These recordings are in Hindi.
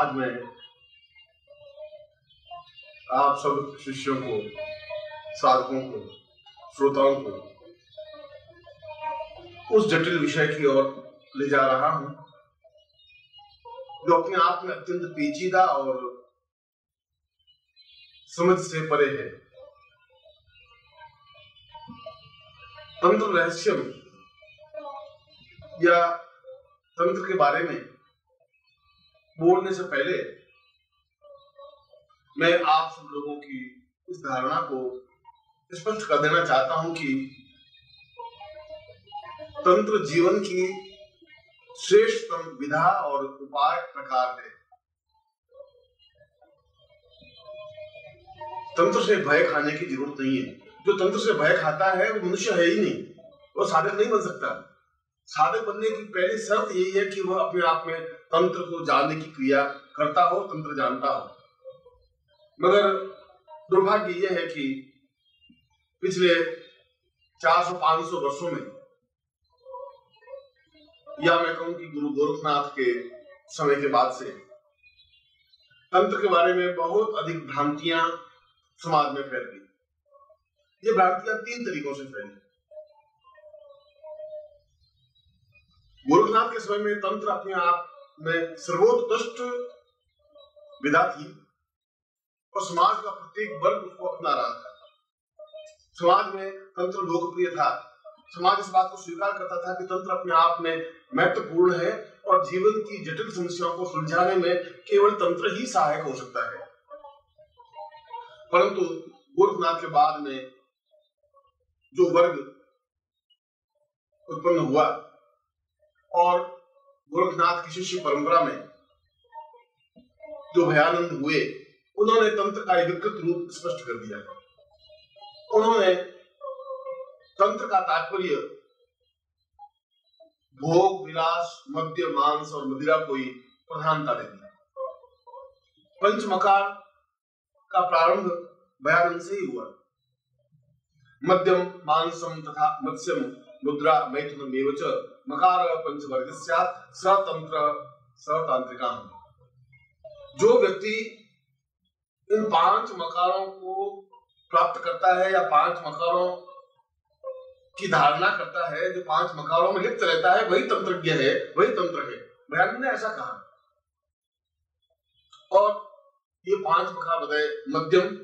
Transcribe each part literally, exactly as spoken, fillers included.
आज मैं आप सब शिष्यों को, साधकों को, श्रोताओं को उस जटिल विषय की ओर ले जा रहा हूं जो अपने आप में अत्यंत पेचीदा और समझ से परे है। तंत्र रहस्यम या तंत्र के बारे में बोलने से पहले मैं आप सब लोगों की इस धारणा को स्पष्ट कर देना चाहता हूं कि तंत्र जीवन की श्रेष्ठतम विधा और उपाय प्रकार है। तंत्र से भय खाने की जरूरत नहीं है। जो तंत्र से भय खाता है वो मनुष्य है ही नहीं, वो साधक नहीं बन सकता। साधक बनने की पहली शर्त यही है कि वह अपने आप में तंत्र को जानने की क्रिया करता हो, तंत्र जानता हो। मगर दुर्भाग्य यह है कि पिछले चार सौ पाँच सौ वर्षों में, या मैं कहूं कि गुरु गोरखनाथ के समय के बाद से, तंत्र के बारे में बहुत अधिक भ्रांतियां समाज में फैल गई। ये भ्रांतियां तीन तरीकों से फैली। गोरखनाथ के समय में तंत्र अपने आप में सर्वोत्कृष्ट विधा थी और समाज का प्रत्येक वर्ग उसको अपना रहा था। समाज में तंत्र लोकप्रिय था। समाज इस बात को स्वीकार करता था कि तंत्र अपने आप में महत्वपूर्ण है और जीवन की जटिल समस्याओं को सुलझाने में केवल तंत्र ही सहायक हो सकता है। परंतु गोरखनाथ के बाद में जो वर्ग उत्पन्न हुआ और गोरखनाथ की शिष्य परंपरा में जो भयानंद हुए, उन्होंने तंत्र का विकृत रूप स्पष्ट कर दिया। उन्होंने तंत्र का तात्पर्य भोग, विलास, मद्य, मांस और मदिरा को ही प्रधानता दे दिया। पंचमकार का प्रारंभ भयानंद से ही हुआ। मध्यम मांसम तथा मत्स्यम मुद्रा मैथुन मेवच मकार पंचवर्गस्या सतंत्र सतांत्रिका। जो व्यक्ति इन पांच मकारों को प्राप्त करता है या पांच मकारों की धारणा करता है, जो पांच मकारों में लिप्त रहता है, वही तंत्रज्ञ है, वही तंत्र है। भयानंद ने ऐसा कहा। और ये पांच मकार बताए। मध्यम,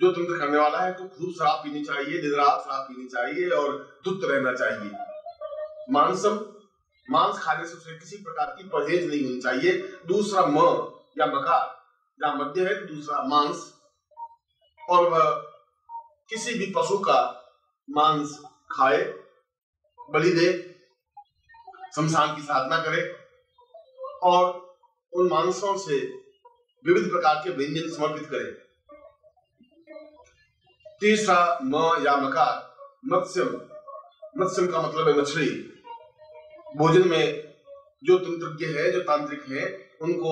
जो तंत्र करने वाला है तो खूब शराब पीनी चाहिए, दिन रात शराब पीनी चाहिए और धुत रहना चाहिए। मांसम, मांस खाने से उसे किसी प्रकार की परहेज नहीं होनी चाहिए। दूसरा म या मकार, जहां मध्य है तो दूसरा मांस, और वह किसी भी पशु का मांस खाए, बलि दे, शमशान की साधना करे और उन मांसों से विविध प्रकार के व्यंजन समर्पित करे। तीसरा म या मकार मत्स्यम, मत्स्यम का मतलब है मछली। भोजन में जो तंत्रज्ञ है, जो तांत्रिक है, उनको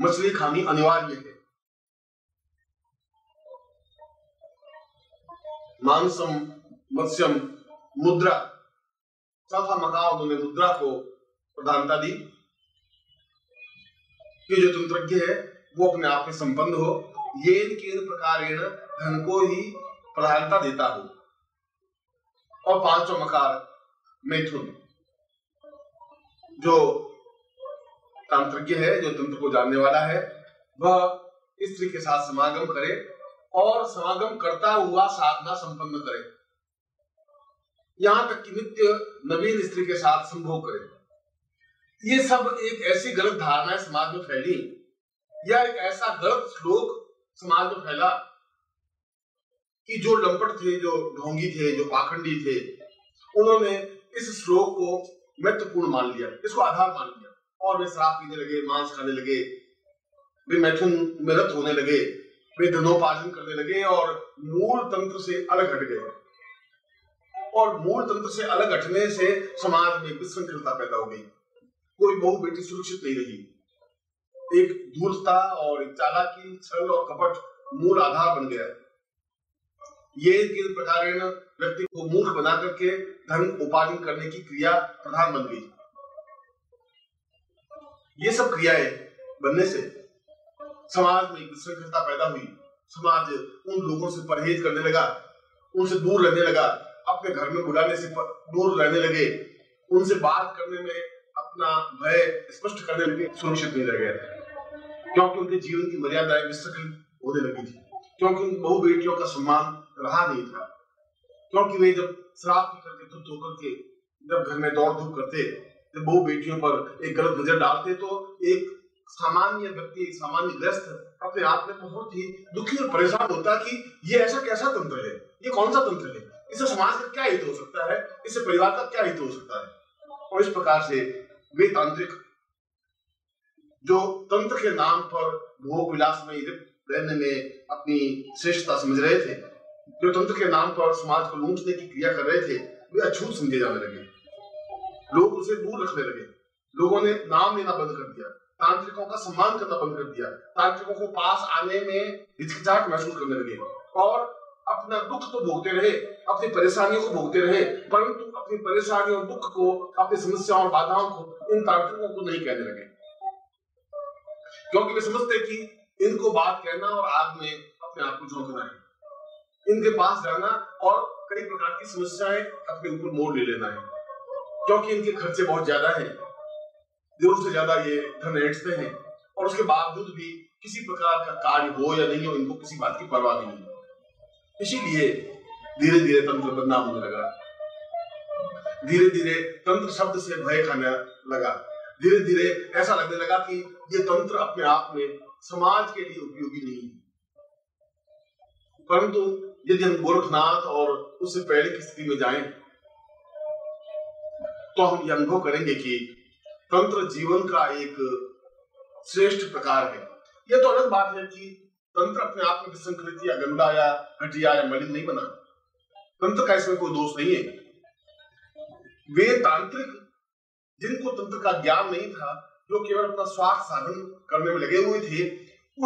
मछली खानी अनिवार्य है। मांसम मत्स्यम मुद्रा, चौथा मकार उन्होंने मुद्रा को प्रधानता दी कि जो तंत्रज्ञ है वो अपने आप में संपन्न हो, येन केन प्रकारेण धन को ही प्रधानता देता हो। और पांचवा मकार मैथुन, जो तांत्रिक है, जो तंत्र को जानने वाला है, वह स्त्री के साथ समागम करे और समागम करता हुआ साधना संपन्न करे, यहां तक कि नित्य नवीन स्त्री के साथ संभोग करे। ये सब एक ऐसी गलत धारणा समाज में फैली, या एक ऐसा गलत श्लोक समाज में फैला कि जो लंपट थे, जो ढोंगी थे, जो पाखंडी थे, उन्होंने इस श्लोक को महत्वपूर्ण मान लिया, इसको आधार मान लिया, और वे शराब पीने लगे, मांस खाने लगे, वे मैथुन में रत होने लगे, वे धनोपार्जन करने लगे और मूल तंत्र से अलग हट गए। और मूल तंत्र से अलग हटने से समाज में विशृंखलता पैदा हो गई। कोई बहु बेटी सुरक्षित नहीं रही। एक धूर्तता और एक चालाकी, छल और कपट मूल आधार बन गया। ये किस प्रकार व्यक्ति को मूर्ख बना करके धन उपार्जन करने की क्रिया प्रधान बन गई। ये सब क्रियाएं बनने से समाज में विसंगतता पैदा हुई, समाज उन लोगों से परहेज करने लगा, उनसे दूर रहने लगा, अपने घर में बुलाने से दूर रहने लगे, उनसे बात करने में अपना भय स्पष्ट करने में सुरक्षित नहीं रह गया, क्योंकि उनके जीवन की मर्यादाएं विसंगत होने लगी थी, क्योंकि उन बहु बेटियों का सम्मान रहा नहीं था, क्योंकि वे जब शराब करके धुत होकर के जब घर में दौड़ धूप करते, जब बहु बेटियों पर एक गलत नजर डालते, तो एक सामान्य व्यक्ति, सामान्य ग्रस्त अपने आप में बहुत ही दुखी और परेशान होता कि ये ऐसा कैसा तंत्र है, ये कौन सा तंत्र है, इससे समाज का क्या हित हो सकता है, इससे परिवार का क्या हित हो सकता है। और इस प्रकार से वे तांत्रिक जो तंत्र के नाम पर भोग विलास में रहने में अपनी श्रेष्ठता समझ रहे थे, जो तंत्र के नाम पर समाज को लूटने की क्रिया कर रहे थे, वे अछूत समझे जाने लगे, लोग उसे दूर रखने लगे, लोगों ने नाम लेना बंद कर दिया, तांत्रिकों का सम्मान करना बंद कर दिया, तांत्रिकों को पास आने में हिचकिचाहट महसूस करने लगे, और अपना दुख तो भोगते रहे, अपनी परेशानियों को भोगते रहे, परंतु अपनी परेशानियों और दुख को, अपनी समस्याओं और बाधाओं को इन तांत्रिकों को नहीं कहने लगे, क्योंकि वे समझते कि इनको बात कहना और आग में अपने आप को झोंकना है, इनके पास जाना और कई प्रकार की समस्याएं अपने ऊपर मोड़ ले लेना है, क्योंकि इनके खर्चे बहुत ज्यादा है, जरूर से ज्यादा ये धन ऐंठते हैं, और उसके बावजूद भी किसी प्रकार का कार्य हो या नहीं हो, इनको किसी बात की परवाह नहीं है। इसीलिए धीरे धीरे तंत्र बदनाम होने लगा, धीरे धीरे तंत्र शब्द से भय खाने लगा, धीरे धीरे ऐसा लगने लगा कि ये तंत्र अपने आप में समाज के लिए उपयोगी नहीं है। परंतु यदि हम गोरखनाथ और उससे पहले की स्थिति में जाए तो हम ये अनुभव करेंगे कि तंत्र जीवन का एक श्रेष्ठ प्रकार है। यह तो अलग बात है कि तंत्र अपने आप में विसंकलित या गंदा या घटिया या मलिन नहीं बना, तंत्र का इसमें कोई दोष नहीं है। वे तांत्रिक जिनको तंत्र का ज्ञान नहीं था, जो केवल अपना स्वार्थ साधन करने में लगे हुए थे,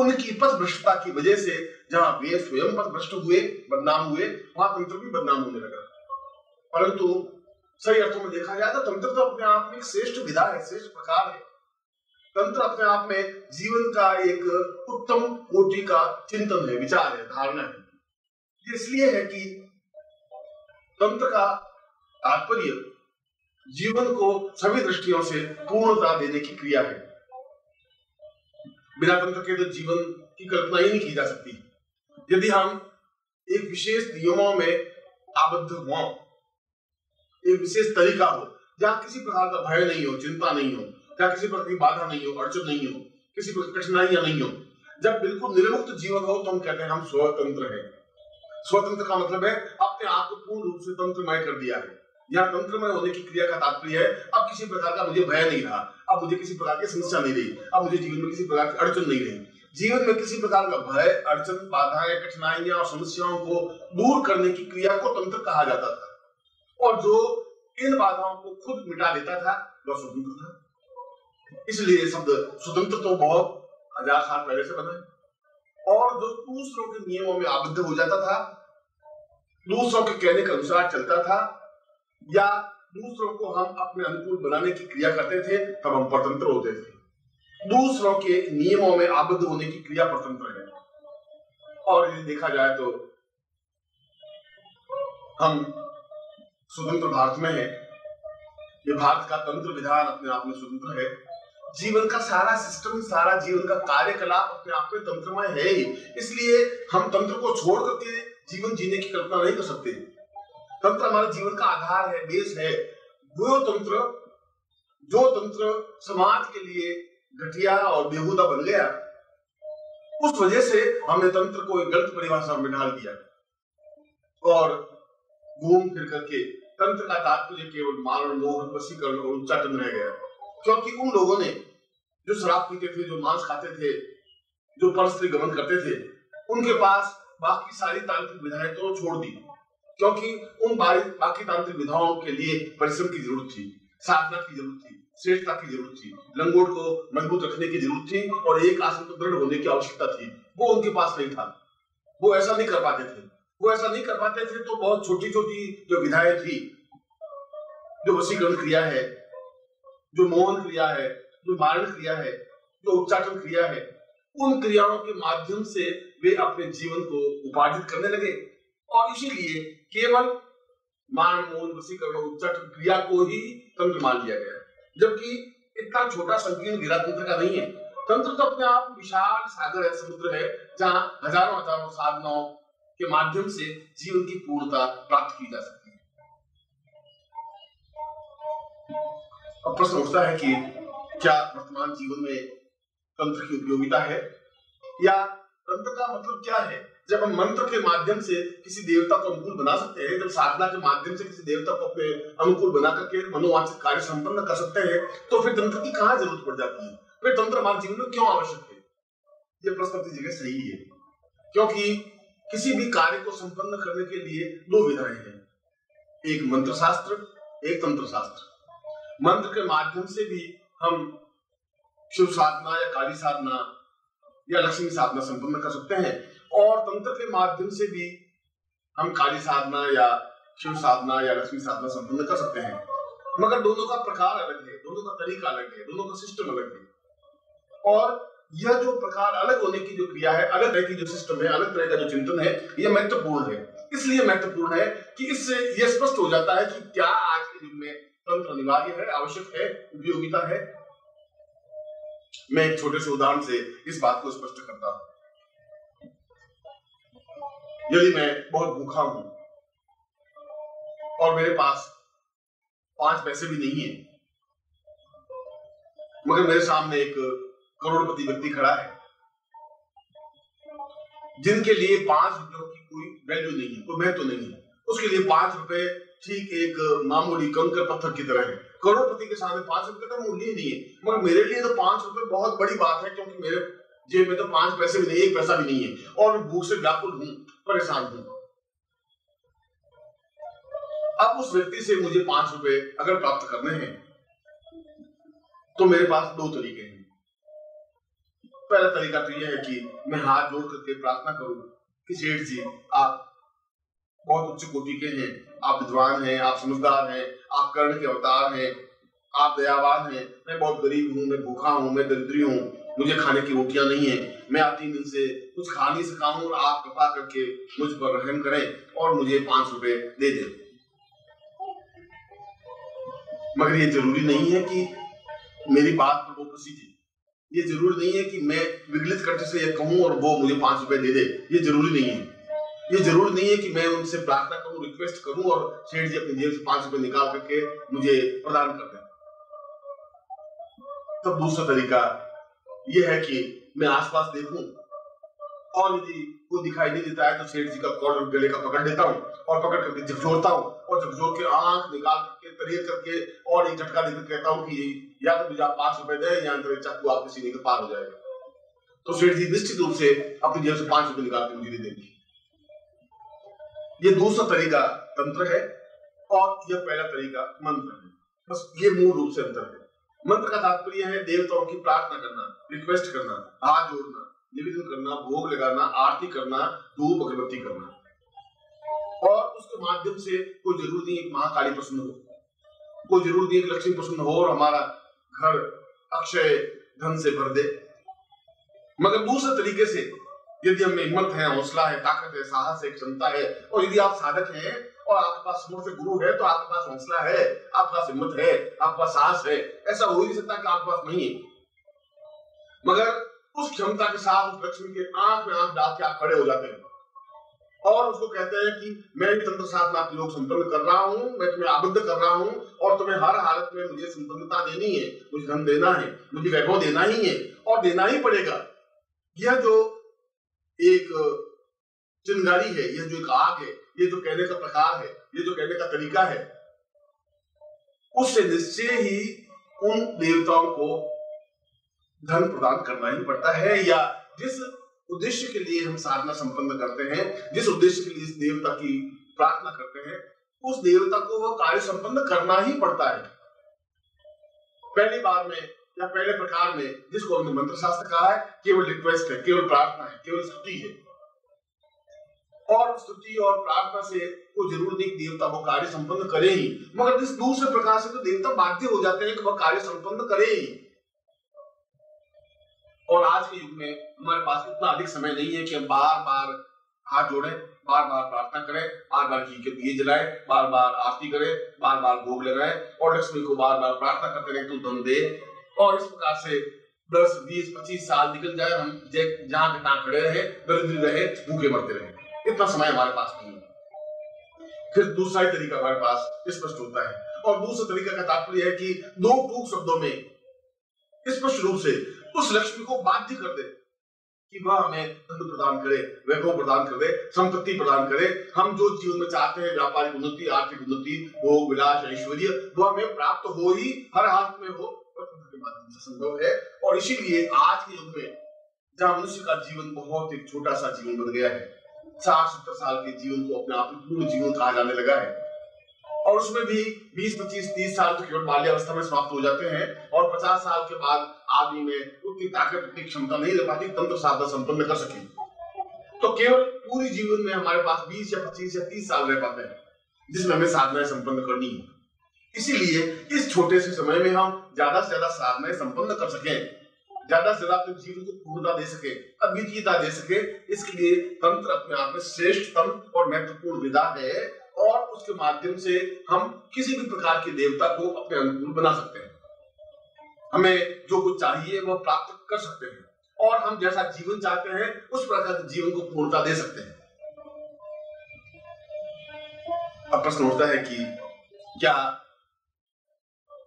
उनकी पथभ्रष्टता की वजह से जहां वे स्वयं पथभ्रष्ट हुए, बदनाम हुए, वहां तंत्र भी बदनाम होने लगा। परंतु सही अर्थों में देखा जाए तो तंत्र तो अपने आप में एक श्रेष्ठ विधा है, श्रेष्ठ प्रकार है। तंत्र अपने आप में जीवन का एक उत्तम कोटि का चिंतन है, विचार है, धारणा है। इसलिए है कि तंत्र का तात्पर्य जीवन को सभी दृष्टियों से पूर्णता देने की क्रिया है। बिना तंत्र के तो जीवन की कल्पना ही नहीं की जा सकती। यदि हम एक विशेष नियमों में आबद्ध हों, एक विशेष तरीका हो जहाँ किसी प्रकार का भय नहीं हो, चिंता नहीं हो, जहाँ किसी प्रकार की बाधा नहीं हो, अड़चन नहीं हो, किसी प्रकार की कठिनाइयां नहीं हो, जब बिल्कुल निर्मुक्त जीवन हो, तो हम कहते हैं हम स्वतंत्र हैं। स्वतंत्र का मतलब है अपने आप को पूर्ण रूप से तंत्रमय कर दिया है। यहाँ तंत्रमय होने की क्रिया का तात्पर्य है अब किसी प्रकार का मुझे भय नहीं रहा, अब मुझे किसी प्रकार की समस्या नहीं रही, अब मुझे जीवन में किसी प्रकार की अड़चन नहीं रही। जीवन में किसी प्रकार का भय, अड़चन, बाधाएं, कठिनाइयां और समस्याओं को दूर करने की क्रिया को तंत्र कहा जाता था, और जो इन बाधाओं को खुद मिटा देता था वह स्वतंत्र था। इसलिए शब्द स्वतंत्र तो बहुत हजार साल पहले से बना है, और जो दूसरों के नियमों में आबद्ध हो जाता था, दूसरों के कहने के अनुसार चलता था, या दूसरों को हम अपने अनुकूल बनाने की क्रिया करते थे, तब हम परतंत्र होते थे। दूसरों के नियमों में आबद्ध होने की क्रिया परतंत्र है। और यदि देखा जाए तो हम स्वतंत्र भारत में है। ये भारत का तंत्र विधान अपने आप में स्वतंत्र है। जीवन का सारा सिस्टम, सारा जीवन का कार्यकलाप अपने आप में तंत्रमय है ही। इसलिए हम तंत्र को छोड़ करके जीवन जीने की कल्पना नहीं कर सकते। तंत्र हमारे जीवन का आधार है, बेस है। वो तंत्र जो तंत्र समाज के लिए घटिया और बेहुदा बन गया, उस वजह से हमने तंत्र को एक गलत परिभाषा में ढाल दिया और घूम फिर करके तंत्र का तात्पर्य केवल मारण, मोहन, वशीकरण और उच्चाटन रह गया। क्योंकि उन लोगों ने जो शराब पीते थे, जो मांस खाते थे, जो परस्त्री गमन करते थे, उनके पास बाकी सारी तांत्रिक विधाएं तो छोड़ दी, क्योंकि उन बाकी तांत्रिक विधाओं के लिए परिश्रम की जरूरत थी, साधना की जरूरत थी, श्रेष्ठता की जरूरत थी, लंगोट को मजबूत रखने की जरूरत थी और एक आसन को दृढ़ होने की आवश्यकता थी। वो उनके पास नहीं था, वो ऐसा नहीं कर पाते थे। वो ऐसा नहीं कर पाते थे तो बहुत छोटी छोटी जो विधाएं थी, जो वशीकरण क्रिया है, जो मोहन क्रिया है, जो मारण क्रिया है, जो उच्चाटन क्रिया है, उन क्रियाओं के माध्यम से वे अपने जीवन को उपार्जित करने लगे और इसीलिए केवल मान मूल वशीकरण उच्चाटन क्रिया को ही तंत्र मान लिया गया, जबकि इतना छोटा संकीर्ण घेरा तंत्र का नहीं है। तंत्र तो अपने आप विशाल सागर है, समुद्र है, जहाँ हजारों हजारों साधनाओं के माध्यम से जीवन की पूर्णता प्राप्त की जा सकती है। अब प्रश्न उठता है कि क्या वर्तमान जीवन में तंत्र की उपयोगिता है, या तंत्र का मतलब क्या है? जब हम मंत्र के माध्यम से किसी देवता को अनुकूल बना सकते हैं, जब साधना के माध्यम से किसी देवता को अपने अनुकूल बना करके मनोवांछित कार्य संपन्न कर सकते हैं, तो फिर तंत्र की कहाँ जरूरत पड़ जाती है? फिर तंत्र हमारे जीवन में क्यों आवश्यक है? ये प्रश्न अपनी जगह सही है, क्योंकि किसी भी कार्य को संपन्न करने के लिए दो विधाएं हैं, एक मंत्र शास्त्र, एक तंत्र शास्त्र। मंत्र के माध्यम से भी हम शिव साधना या काली साधना या लक्ष्मी साधना संपन्न कर सकते हैं, और तंत्र के माध्यम से भी हम काली साधना या शिव साधना या लक्ष्मी साधना संपन्न कर सकते हैं। मगर दोनों का प्रकार अलग है, दोनों का तरीका अलग है, दोनों का सिस्टम अलग है। और यह जो प्रकार अलग होने की जो क्रिया है, अलग तरह की जो सिस्टम है, अलग तरह का जो चिंतन है, यह महत्वपूर्ण है। इसलिए महत्वपूर्ण है कि इससे यह स्पष्ट हो जाता है कि क्या आज के युग में तंत्र अनिवार्य है, आवश्यक है, उपयोगिता है। मैं एक छोटे से उदाहरण से इस बात को स्पष्ट करता हूं। यदि मैं बहुत भूखा हूं और मेरे पास पांच पैसे भी नहीं है, मगर मेरे सामने एक करोड़पति व्यक्ति खड़ा है जिनके लिए पांच रुपयों की कोई वैल्यू नहीं है, कोई महत्व नहीं है। उसके लिए पांच रुपए ठीक एक मामूली कंकर पत्थर की तरह है। करोड़पति के सामने पांच रुपए का मूल्य ही नहीं है, मगर मेरे लिए तो पांच रुपए बहुत बड़ी बात है, क्योंकि मेरे जेब में तो पांच पैसे भी नहीं, एक पैसा भी नहीं है, और भूख से व्याकुल हूं, परेशान हूं। अब उस व्यक्ति से मुझे पांच रुपए अगर प्राप्त करने हैं तो मेरे पास दो तरीके हैं। पहला तरीका तो यह है कि मैं हाथ जोड़ करके प्रार्थना करूं कि सेठ जी, आप बहुत उच्च कोटि के हैं, आप विद्वान हैं, आप समझदार हैं, आप कर्ण के अवतार हैं, आप दयावान हैं, मैं बहुत गरीब हूँ, मैं भूखा हूँ, मैं दरिद्री हूँ, मुझे खाने की रोटियां नहीं है, मैं आपकी मिल से कुछ खा नहीं सका हूँ, और आप कृपा करके मुझ पर रहम करें और मुझे पांच रुपए दे दें। मगर ये जरूरी नहीं है कि मेरी बात पर वो प्रसिद्ध, ये जरूरी नहीं है कि मैं विगलित कंठ से ये कहूँ और वो मुझे पांच रुपए दे दे, ये जरूरी नहीं है। ये जरूर नहीं है कि मैं उनसे प्रार्थना करूं, रिक्वेस्ट करूं और सेठ जी अपनी जेब से पांच रुपए निकाल करके मुझे प्रदान कर दें। तब दूसरा तरीका यह है कि मैं आसपास देखूं और यदि वो दिखाई नहीं देता है तो सेठ जी का कॉलर गले का पकड़ लेता हूं और पकड़ करके झकझोरता हूं, और झकझोर के आंख निकाल करके तरीर करके और एक झटका देकर कहता हूं कि या तो मुझे आप पांच रुपए दें या तो चाकू आपके सीने के पार हो जाएगा। तो सेठ जी निश्चित रूप से अपनी जेब से पांच रुपए निकाल के मुझे दे देंगे। ये दूसरा तरीका तंत्र है और यह पहला तरीका मंत्र है। बस ये मूल रूप से अंतर है। मंत्र का तात्पर्य है देवताओं की प्रार्थना करना, रिक्वेस्ट करना, हाथ जोड़ना, निवेदन करना, भोग लगाना, आरती करना, धूप अगरबत्ती करना, और उसके माध्यम से कोई जरूरी नहीं एक महाकाली प्रसन्न हो, कोई जरूरी नहीं एक लक्ष्मी प्रसन्न हो और हमारा घर अक्षय धन से भर दे। मगर दूसरे तरीके से यदि हमें हिम्मत है, हौसला है, ताकत है, साहस है, क्षमता है, और यदि आप साधक हैं और आपके पास समर्थ गुरु है, तो आपके पास हौसला है, आपके पास हिम्मत है, आपके पास साहस है, ऐसा हो ही नहीं सकता कि आपके पास नहीं है। मगर उस क्षमता के साथ उस लक्ष्मी के आंख में आंख डाल के आप खड़े हो जाते हैं और उसको कहते हैं कि मैं तंत्र साधना के लोग संपन्न कर रहा हूँ, मैं तुम्हें आबद्ध कर रहा हूँ, और तुम्हें हर हालत में मुझे संपन्नता देनी है, मुझे धन देना है, मुझे वैभव देना ही है और देना ही पड़ेगा। यह जो एक चिंगारी है, यह जो एक आग है, ये जो कहने का प्रकार है, ये जो कहने का तरीका है, उससे निश्चय ही उन देवताओं को धन प्रदान करना ही पड़ता है, या जिस उद्देश्य के लिए हम साधना संपन्न करते हैं, जिस उद्देश्य के लिए इस देवता की प्रार्थना करते हैं, उस देवता को वह कार्य संपन्न करना ही पड़ता है। पहली बार में या पहले प्रकार में जिसको हमने मंत्र शास्त्र कहा है, केवल रिक्वेस्ट है, केवल प्रार्थना है, केवल स्तुति है, और स्तुति और प्रार्थना से कोई जरूर नहीं देवता वो कार्य संपन्न करे ही, मगर इस दूसरे प्रकार से तो देवता बाध्य हो जाते हैं कि वह कार्य संपन्न करे ही। और आज के युग में हमारे पास उतना अधिक समय नहीं है कि हम बार बार हाथ जोड़े, बार बार प्रार्थना करें, बार बार घी के दिए जलाएं, बार बार आरती करें, बार बार भोग लगाएं और लक्ष्मी को बार बार प्रार्थना करते रहे तू धन दे। और इस प्रकार से दस बीस पच्चीस साल निकल जाए, हम जहाँ के तहाँ खड़े रहे, दरिद्र रहे, भूखे मरते रहे। इतना समय हमारे पास नहीं है। फिर दूसरा ही तरीका हमारे पास स्पष्ट होता है, और दूसरा तरीका का तात्पर्य है कि दो टूक शब्दों में स्पष्ट रूप से उस लक्ष्मी को बाध्य कर दे कि वह हमें धन प्रदान करे, वैभव प्रदान करे, संपत्ति प्रदान करे। हम जो जीवन में चाहते हैं, व्यापारिक उन्नति, आर्थिक उन्नति, भोग विलास, ऐश्वर्य, वह हमें प्राप्त हो ही, हर हाथ में हो, संभव है। और इसीलिए आज के युग में जहाँ मनुष्य का जीवन बहुत एक छोटा सा जीवन बन गया है, साठ सत्तर साल के जीवन को अपना पूर्ण जीवन कहा जाने लगा है, और उसमें भी बीस पच्चीस तीस साल तो केवल बाल्यावस्था में समाप्त हो जाते हैं, और पचास साल के बाद आदमी में उतनी ताकत, उतनी क्षमता नहीं रह पाती तंत्र साधना संपन्न कर सके। तो केवल पूरी जीवन में हमारे पास बीस या पच्चीस या तीस साल रह पाते हैं जिसमें हमें साधनाएं संपन्न करनी है। इसीलिए इस छोटे से समय में हम ज्यादा से ज्यादा साधनाएं संपन्न कर सके, ज्यादा से ज्यादा जीवन को पूर्णता दे सके, अद्वितीयता दे सके। इसके लिए तंत्र अपने आप में श्रेष्ठतम और महत्वपूर्ण विधा है, और उसके माध्यम से हम किसी भी प्रकार के देवता को अपने अनुकूल बना सकते हैं। हमें जो कुछ चाहिए वह प्राप्त कर सकते हैं, और हम जैसा जीवन चाहते हैं उस प्रकार के जीवन को पूर्णता दे सकते हैं। अब प्रश्न उठता है कि क्या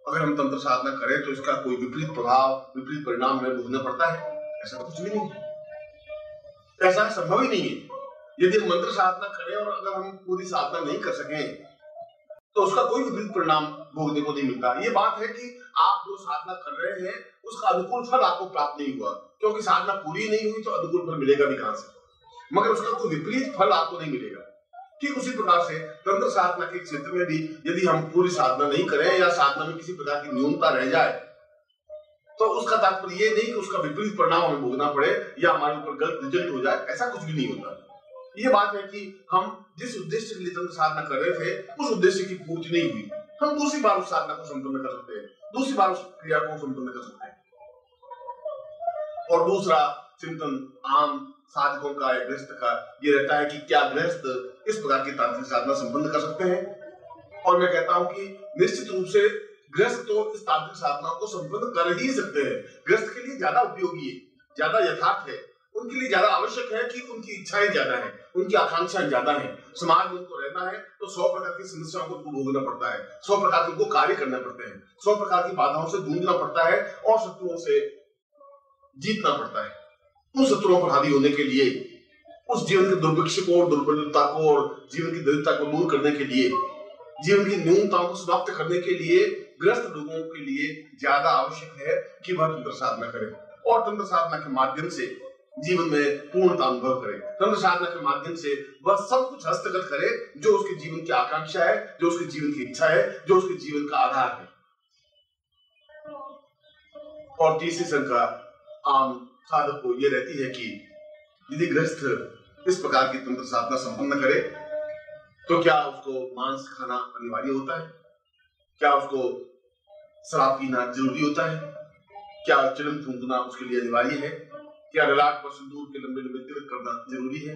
अगर हम तंत्र साधना करें तो इसका कोई विपरीत प्रभाव, विपरीत परिणाम हमें भोगना पड़ता है? ऐसा कुछ भी नहीं है, ऐसा संभव ही नहीं है। यदि हम मंत्र साधना करें और अगर हम पूरी साधना नहीं कर सकें तो उसका कोई विपरीत परिणाम भोगने को नहीं मिलता। ये बात है कि आप जो साधना कर रहे हैं उसका अनुकूल फल आपको प्राप्त नहीं हुआ, क्योंकि साधना पूरी नहीं हुई तो अनुकूल फल मिलेगा भी कहां से, मगर उसका कोई विपरीत फल आपको नहीं मिलेगा। ठीक उसी प्रकार से तंत्र साधना के क्षेत्र में भी यदि हम पूरी साधना नहीं करें या साधना में किसी प्रकार की न्यूनता रह जाए तो उसका तात्पर्य ये नहीं कि उसका विपरीत परिणाम हमें भोगना पड़े या हमारे ऊपर गलत रिजल्ट हो जाए, ऐसा कुछ भी नहीं होता। ये बात है कि हम जिस उद्देश्य के लिए तंत्र साधना कर रहे थे उस उद्देश्य की पूर्ति नहीं हुई, हम दूसरी बार उस साधना को संपन्न कर सकते हैं, दूसरी बार उस क्रिया को संपन्न कर सकते हैं। और दूसरा चिंतन आम साधकों का या गृहस्थ का ये रहता है कि क्या गृहस्थ इस प्रकार की तांत्रिक साधना संपन्न कर सकते हैं, और मैं कहता हूं कि निश्चित रूप से गृहस्थ तो इस तांत्रिक साधना को संपन्न कर ही सकते हैं। गृहस्थ के लिए ज्यादा उपयोगी है, ज्यादा यथार्थ है, उनके लिए ज्यादा आवश्यक है कि उनकी इच्छाएं ज्यादा है, उनकी आकांक्षाएं ज्यादा है। समाज में उनको रहना है तो सौ प्रकार की समस्याओं को भोगना पड़ता है, सौ प्रकार के उनको कार्य करने पड़ते हैं, सौ प्रकार की बाधाओं से जूझना पड़ता है और शत्रुओं से जीतना पड़ता है। उन शत्रुओं पर हावी होने के लिए, उस जीवन के दुर्भिक्ष को और दुर्बलता को और जीवन की दरिद्रता को दूर करने के लिए, जीवन की न्यूनताओं को समाप्त करने के लिए ग्रस्त लोगों के लिए ज्यादा आवश्यक है कि वह तंत्र साधना करें, और तंत्र साधना के माध्यम से जीवन में पूर्णता अनुभव करे। तंत्र साधना के माध्यम से वह सब कुछ हस्तगत करे जो उसके जीवन की आकांक्षा है, जो उसके जीवन की इच्छा है, जो उसके जीवन का आधार है। और तीसरी शंका आम साधक को यह रहती है कि यदि गृहस्थ इस प्रकार की तंत्र साधना संपन्न करे तो क्या उसको मांस खाना अनिवार्य होता है, क्या उसको शराब पीना जरूरी होता है, क्या चिलम फूंकना उसके लिए अनिवार्य है, क्या ललाट पर सिंदूर के लंबे लंबे तिलक करना जरूरी है,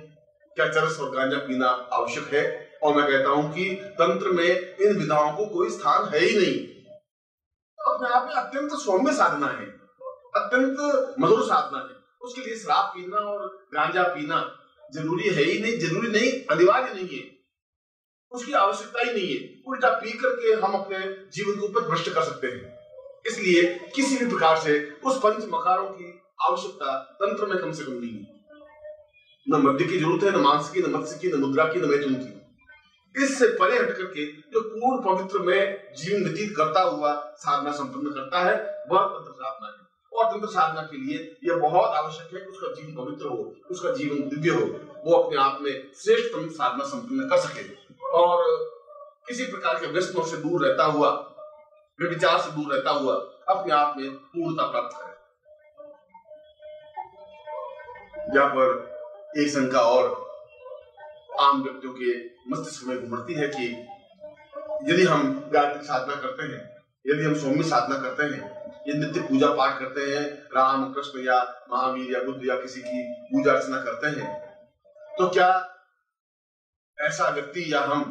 क्या चरस और गांजा पीना आवश्यक है। और मैं कहता हूं कि तंत्र में इन विधाओं को कोई स्थान है ही नहीं। अपने आप में अत्यंत सौम्य साधना है, अत्यंत मधुर साधना है, उसके लिए शराब पीना और गांजा पीना जरूरी है ही नहीं, जरूरी नहीं, अनिवार्य नहीं है, उसकी आवश्यकता ही नहीं है। उल्टा पी करके हम अपने जीवन को ऊपर भ्रष्ट कर सकते हैं। इसलिए किसी भी प्रकार से उस पंच मकारों की आवश्यकता तंत्र में कम से कम नहीं है। न मध्य की जरूरत है, न मांस की, न मत्स्य की, न मुद्रा की, न मैथुन की। इससे परे हट करके जो पूर्ण पवित्र में जीवन व्यतीत करता हुआ साधना संपन्न करता है वह तंत्र साधना है। और तंत्र साधना के लिए यह बहुत आवश्यक है कि उसका जीवन पवित्र हो, उसका जीवन दिव्य हो, वो अपने आप में श्रेष्ठ तंत्र साधना संपन्न कर सके, और किसी प्रकार के व्यसनों से दूर रहता हुआ, व्यभिचार से दूर रहता हुआ अपने आप में पूर्णता प्राप्त करे। यहाँ पर एक शंका और आम व्यक्तियों के मस्तिष्क में घूमती है कि यदि हम गायत्री साधना करते हैं, यदि हम सौम्य साधना करते हैं, ये नित्य पूजा पाठ करते हैं, राम कृष्ण या महावीर या बुद्ध या किसी की पूजा अर्चना करते हैं, तो क्या ऐसा व्यक्ति या हम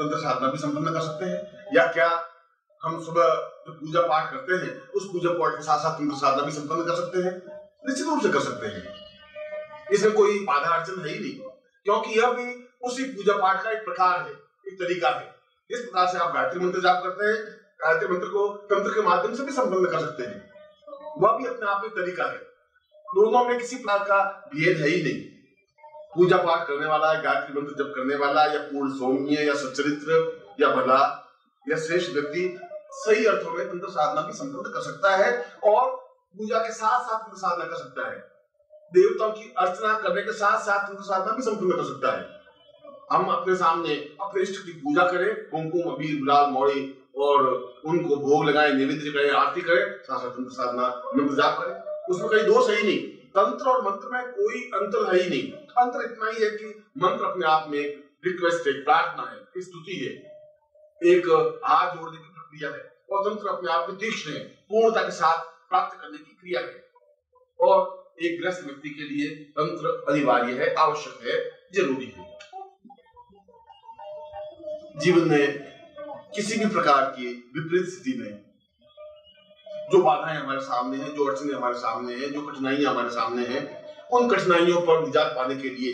तंत्र साधना भी संपन्न कर सकते हैं? या क्या हम सुबह जो पूजा पाठ करते हैं उस पूजा पाठ के साथ साथ तंत्र साधना भी संपन्न कर सकते हैं? निश्चित रूप से कर सकते हैं, इसमें कोई बाधा अड़चन है ही नहीं, क्योंकि यह भी उसी पूजा पाठ का एक प्रकार है, एक तरीका है। इस प्रकार से आप गायत्री मंत्र जाप करते हैं, गायत्री मंत्र को तंत्र के माध्यम से भी संपन्न कर सकते हैं, वह भी अपने आप में तरीका है। दोनों में किसी प्रकार का भेद है ही नहीं। पूजा पाठ करने वाला, गायत्री मंत्र जप करने वाला या पूर्ण सौम्य या सच्चरित्र या भला या श्रेष्ठ व्यक्ति सही अर्थों में तंत्र साधना भी संपन्न कर सकता है और पूजा के साथ साथ तंत्र साधना कर सकता है। देवताओं की अर्चना करने के साथ साथ तंत्र साधना भी संपन्न कर सकता है। हम अपने सामने अपने इष्ट की पूजा करें, कुमकुम अबीर गुलाल मौड़ी और उनको भोग लगाएं, नैवेद्य करें, आरती करें, साथ साथ तंत्र साधना मंत्र जाप करें, उसमें कहीं दोष है ही नहीं। तंत्र और मंत्र में कोई अंतर है ही नहीं। अंतर इतना ही है कि मंत्र अपने आप में रिक्वेस्ट है, प्रार्थना है, स्तुति है, एक हाथ जोड़ने की प्रक्रिया है, और तंत्र अपने आप में तीक्ष्ण है, पूर्णता के साथ प्राप्त करने की क्रिया है। और एक ग्रस्त व्यक्ति के लिए तंत्र अनिवार्य है, आवश्यक है, जरूरी है। जीवन में किसी भी प्रकार की विपरीत स्थिति में जो बाधाएं हमारे सामने हैं, जो अड़चने हमारे सामने हैं, जो कठिनाइयां हमारे सामने हैं, उन कठिनाइयों पर निजात पाने के लिए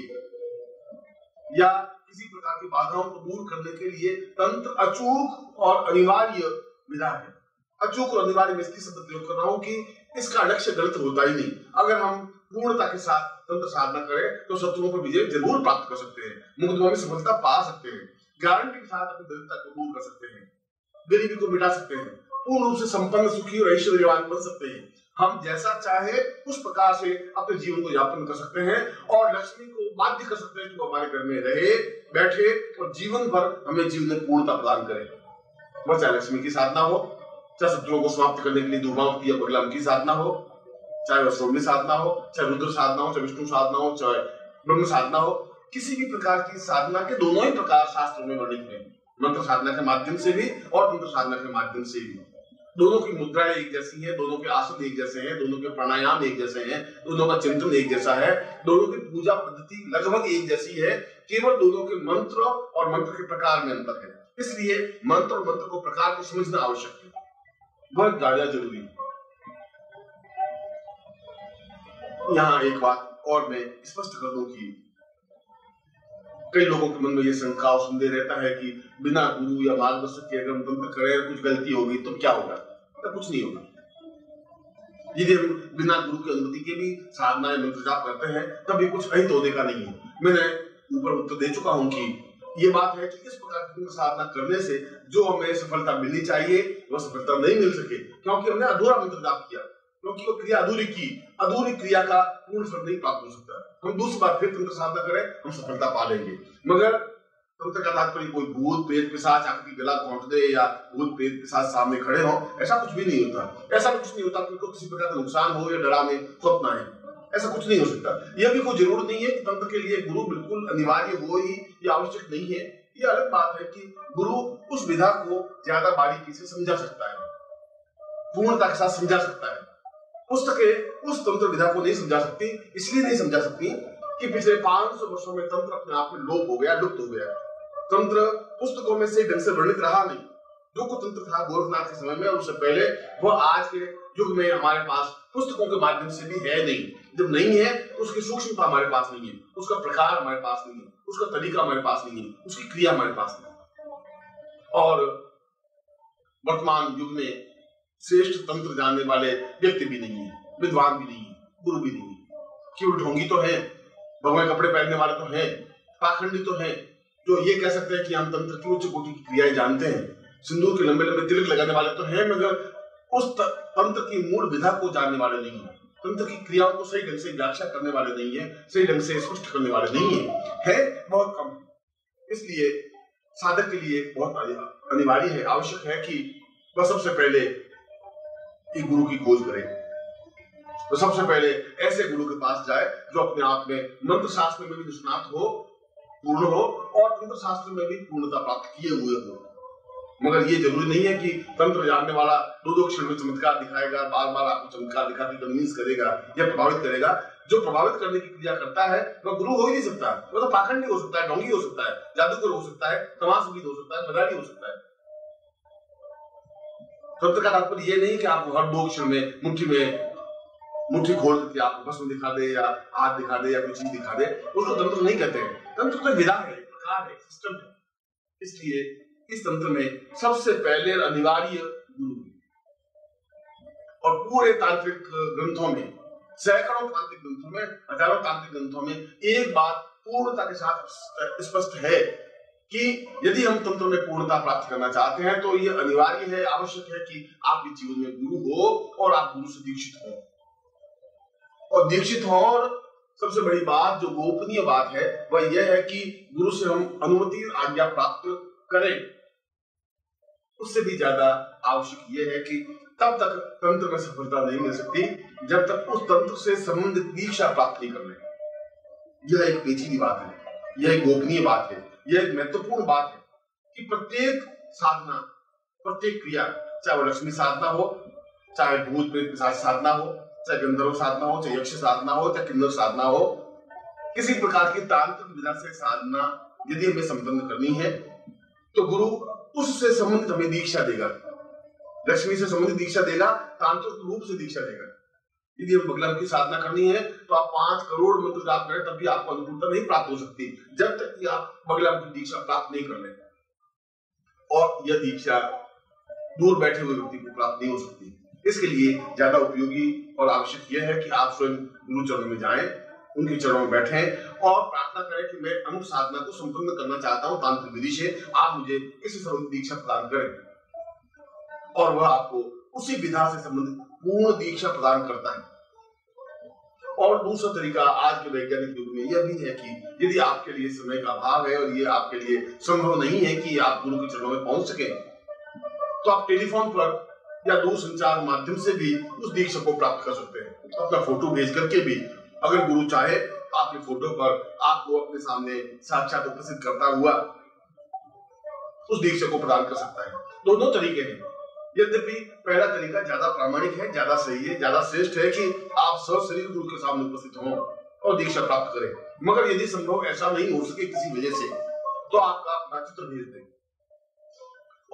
या किसी प्रकार की बाधाओं को दूर करने के लिए तंत्र अचूक और अनिवार्य विधा है। अचूक और अनिवार्य में इसलिए शब्द प्रयोग कर रहा हूं कि इसका लक्ष्य गलत होता ही नहीं। अगर हम पूर्णता के साथ तंत्र साधना करें तो शत्रुओं पर विजय जरूर प्राप्त कर सकते हैं, मुकदमों में सफलता पा सकते हैं, गारंटी के साथ अपनी दरिद्रता को दूर कर सकते हैं, गरीबी को मिटा सकते हैं, पूर्ण रूप से संपन्न, सुखी और ऐश्वर्यवान बन सकते हैं। हम जैसा चाहे उस प्रकार से अपने जीवन को यापन कर सकते हैं और लक्ष्मी को बाध्य कर सकते हैं कि वो हमारे घर में रहे, बैठे और जीवन भर हमें जीवन में पूर्णता प्रदान करे। वह चाहे लक्ष्मी की साधना हो, चाहे शत्रुओं को समाप्त करने के लिए धूमावती या बगलामुखी की साधना हो, चाहे वह श्रोमणी साधना हो, चाहे रुद्र साधना हो, चाहे विष्णु साधना हो, चाहे ब्रह्म साधना हो, किसी भी प्रकार की साधना के दोनों ही प्रकार शास्त्रों में वर्णित हैं। मंत्र साधना के माध्यम से भी और तंत्र साधना के माध्यम से भी। दोनों की मुद्राएं एक जैसी हैं, दोनों के आसन एक जैसे हैं, दोनों के प्राणायाम एक जैसे हैं, दोनों का चिंतन एक जैसा है, दोनों की पूजा पद्धति लगभग एक जैसी है, केवल दोनों के मंत्र और मंत्र के प्रकार में अंतर है। इसलिए मंत्र और मंत्र को प्रकार को समझना आवश्यक है, बहुत ज्यादा जरूरी है। यहाँ एक बात और मैं स्पष्ट कर दूं कि कई लोगों के मन में ये शंका और संदेह रहता है कि बिना गुरु या मार्गदर्शक के अगर हम तंत्र करें, कुछ गलती होगी तो क्या होगा? तो कुछ नहीं होगा। यदि हम बिना गुरु की अनुमति के भी साधना या मंत्र जाप करते हैं तब भी कुछ अहित होने का नहीं है। मैंने ऊपर उत्तर दे चुका हूं कि ये बात है कि इस प्रकार की साधना करने से जो हमें सफलता मिलनी चाहिए वह सफलता नहीं मिल सके, क्योंकि हमने अधूरा मंत्र जाप किया, क्योंकि वो क्रिया अधूरी की, अधूरी क्रिया का पूर्ण फल नहीं प्राप्त हो सकता। हम दूसरी बार फिर तंत्र साधना करें, हम सफलता पा लेंगे, मगर तंत्र का तात्पर्य कोई भूत प्रेत पिशाच आपकी गला घोंट दे या भूत प्रेत पिशाच सामने खड़े हो, ऐसा कुछ भी नहीं होता। ऐसा कुछ नहीं होता कि किसी प्रकार का नुकसान हो या डराने स्वप्न आए, ऐसा कुछ नहीं हो सकता। यह भी कोई जरूरत नहीं है कि तंत्र के लिए गुरु बिल्कुल अनिवार्य हो ही, ये आवश्यक नहीं है। ये अलग बात है कि गुरु उस विधा को ज्यादा बारीकी से समझा सकता है, पूर्णता के साथ समझा सकता है। पुस्तकें उस तंत्र विधा को नहीं समझा सकती, इसलिए नहीं समझा सकती कि पिछले पाँच सौ वर्षों में तंत्र अपने आप में लोप हो गया, लुप्त हो गया। तंत्र पुस्तकों में से ढंग से वर्णित रहा नहीं। जो कुछ तंत्र था गोरखनाथ के समय में और उससे पहले, वह आज के युग में हमारे पास पुस्तकों के माध्यम से भी है नहीं। जब नहीं है तो उसकी सूक्ष्मता हमारे पास नहीं है, उसका प्रकार हमारे पास नहीं है, उसका तरीका हमारे पास नहीं है, उसकी क्रिया हमारे पास नहीं है। और वर्तमान युग में श्रेष्ठ तंत्र जानने वाले व्यक्ति भी नहीं है, विद्वान भी नहीं है, गुरु भी नहीं है। केवल ढोंगी तो है, भगवे कपड़े पहनने वाले तो हैं, पाखंडी तो हैं, जो ये कह सकते हैं कि हम तंत्र की उच्च कोटि की क्रियाएं जानते हैं। सिंदूर के लंबे लंबे तिलक लगाने वाले तो हैं, मगर उस तंत्र की मूल विधा को जानने वाले नहीं है। तंत्र की क्रियाओं को सही ढंग से व्याख्या करने वाले नहीं है, सही ढंग से स्पष्ट करने वाले नहीं है, है बहुत कम है। इसलिए साधक के लिए बहुत अनिवार्य है, आवश्यक है कि वह सबसे पहले एक गुरु की खोज करे। तो सबसे पहले ऐसे गुरु के पास जाए जो अपने आप में मंत्र शास्त्र में भी निष्णात हो, पूर्ण हो और तंत्र शास्त्र में भी पूर्णता प्राप्त किए हुए हो। मगर ये जरूरी नहीं है कि तंत्र जानने वाला दो दो क्षण में चमत्कार दिखाएगा, बार बार आपको चमत्कार दिखा के कन्विंस करेगा या प्रभावित करेगा। जो प्रभावित करने की क्रिया करता है वह गुरु हो ही नहीं सकता, वह तो पाखंडी हो सकता है, ढोंगी हो सकता है, जादूगर हो सकता है, तमाशबीज हो सकता है, मदारी हो सकता है। तंत्र का तात्पर्य ये नहीं कि आपको हर दो क्षण में मुट्ठी में मुट्ठी खोल करके आपको भस्म दिखा दे या हाथ दिखा दे या कुछ चीज दिखा दे, उसको तंत्र नहीं कहते हैं। तंत्र तो विधा है, प्रकार है, सिस्टम है। इसलिए इस तंत्र में सबसे पहले अनिवार्य गुरु है। और पूरे तांत्रिक ग्रंथों में, सैकड़ों तांत्रिक ग्रंथों में, हजारों तांत्रिक ग्रंथों में एक बात पूर्णता के साथ स्पष्ट है कि यदि हम तंत्र में पूर्णता प्राप्त करना चाहते हैं तो ये अनिवार्य है, आवश्यक है कि आपके जीवन में गुरु हो और आप गुरु से दीक्षित हो और दीक्षित हो। और सबसे बड़ी बात, जो गोपनीय बात है, वह यह है कि गुरु से हम अनुमति आज्ञा प्राप्त करें। उससे भी ज्यादा आवश्यक यह है कि तब तक तंत्र में सफलता नहीं मिल सकती जब तक उस तंत्र से संबंधित दीक्षा प्राप्त नहीं कर ले। यह एक पेचीदी बात है, यह एक गोपनीय बात है, यह एक महत्वपूर्ण बात है कि प्रत्येक साधना, प्रत्येक क्रिया, चाहे वो लक्ष्मी साधना हो, चाहे भूत प्रेत पिशाच साधना हो, चाहे गंधर्व साधना हो, चाहे यक्ष साधना हो, चाहे किन्नर साधना हो, किसी प्रकार की तांत्रिक विधा से साधना यदि हमें संपन्न करनी है तो गुरु उससे संबंधित हमें दीक्षा देगा। लक्ष्मी से संबंधित दीक्षा देगा, तांत्रिक रूप से दीक्षा देगा। यदि हम बगलामुखी की साधना करनी है तो आप पांच करोड़ मंत्र जाप करें तब भी आपको अनुकूलता नहीं प्राप्त हो सकती जब तक कि आप बगलामुखी की दीक्षा प्राप्त नहीं कर लेते। और यह दीक्षा दूर बैठे हुए व्यक्ति को प्राप्त नहीं हो सकती। इसके लिए ज्यादा उपयोगी और आवश्यक यह है कि आप स्वयं गुरु चरणों में जाए, उनके चरणों में बैठे और प्रार्थना करें कि मैं अमुक साधना को संपन्न करना चाहता हूं तांत्रिक विधि से, आप मुझे इससे संबंधित दीक्षा प्रदान करें। और वह आपको उसी विधा से संबंधित पूर्ण दीक्षा प्रदान करता है। और दूसरा तरीका आज के वैज्ञानिक युग में यह भी है कि यदि आपके लिए समय का अभाव है और ये आपके लिए संभव नहीं है कि आप गुरु के चरणों में पहुंच सके तो आप टेलीफोन पर या दूरसंचार माध्यम से भी उस दीक्षा को प्राप्त कर सकते हैं। अपना फोटो भेज करके भी, अगर गुरु चाहे आपके फोटो पर आपको अपने सामने साक्षात उपस्थित करता हुआ उस दीक्षा को प्रदान कर सकता है। दोनों तरीके हैं। यद्यपि पहला तरीका ज्यादा प्रामाणिक है, ज्यादा सही है, ज्यादा श्रेष्ठ है कि आप सर्वशरीर गुरु के सामने उपस्थित हों और दीक्षा प्राप्त करें। मगर यदि संभव ऐसा नहीं हो सके किसी वजह से तो आपका अपना चित्र भेज दें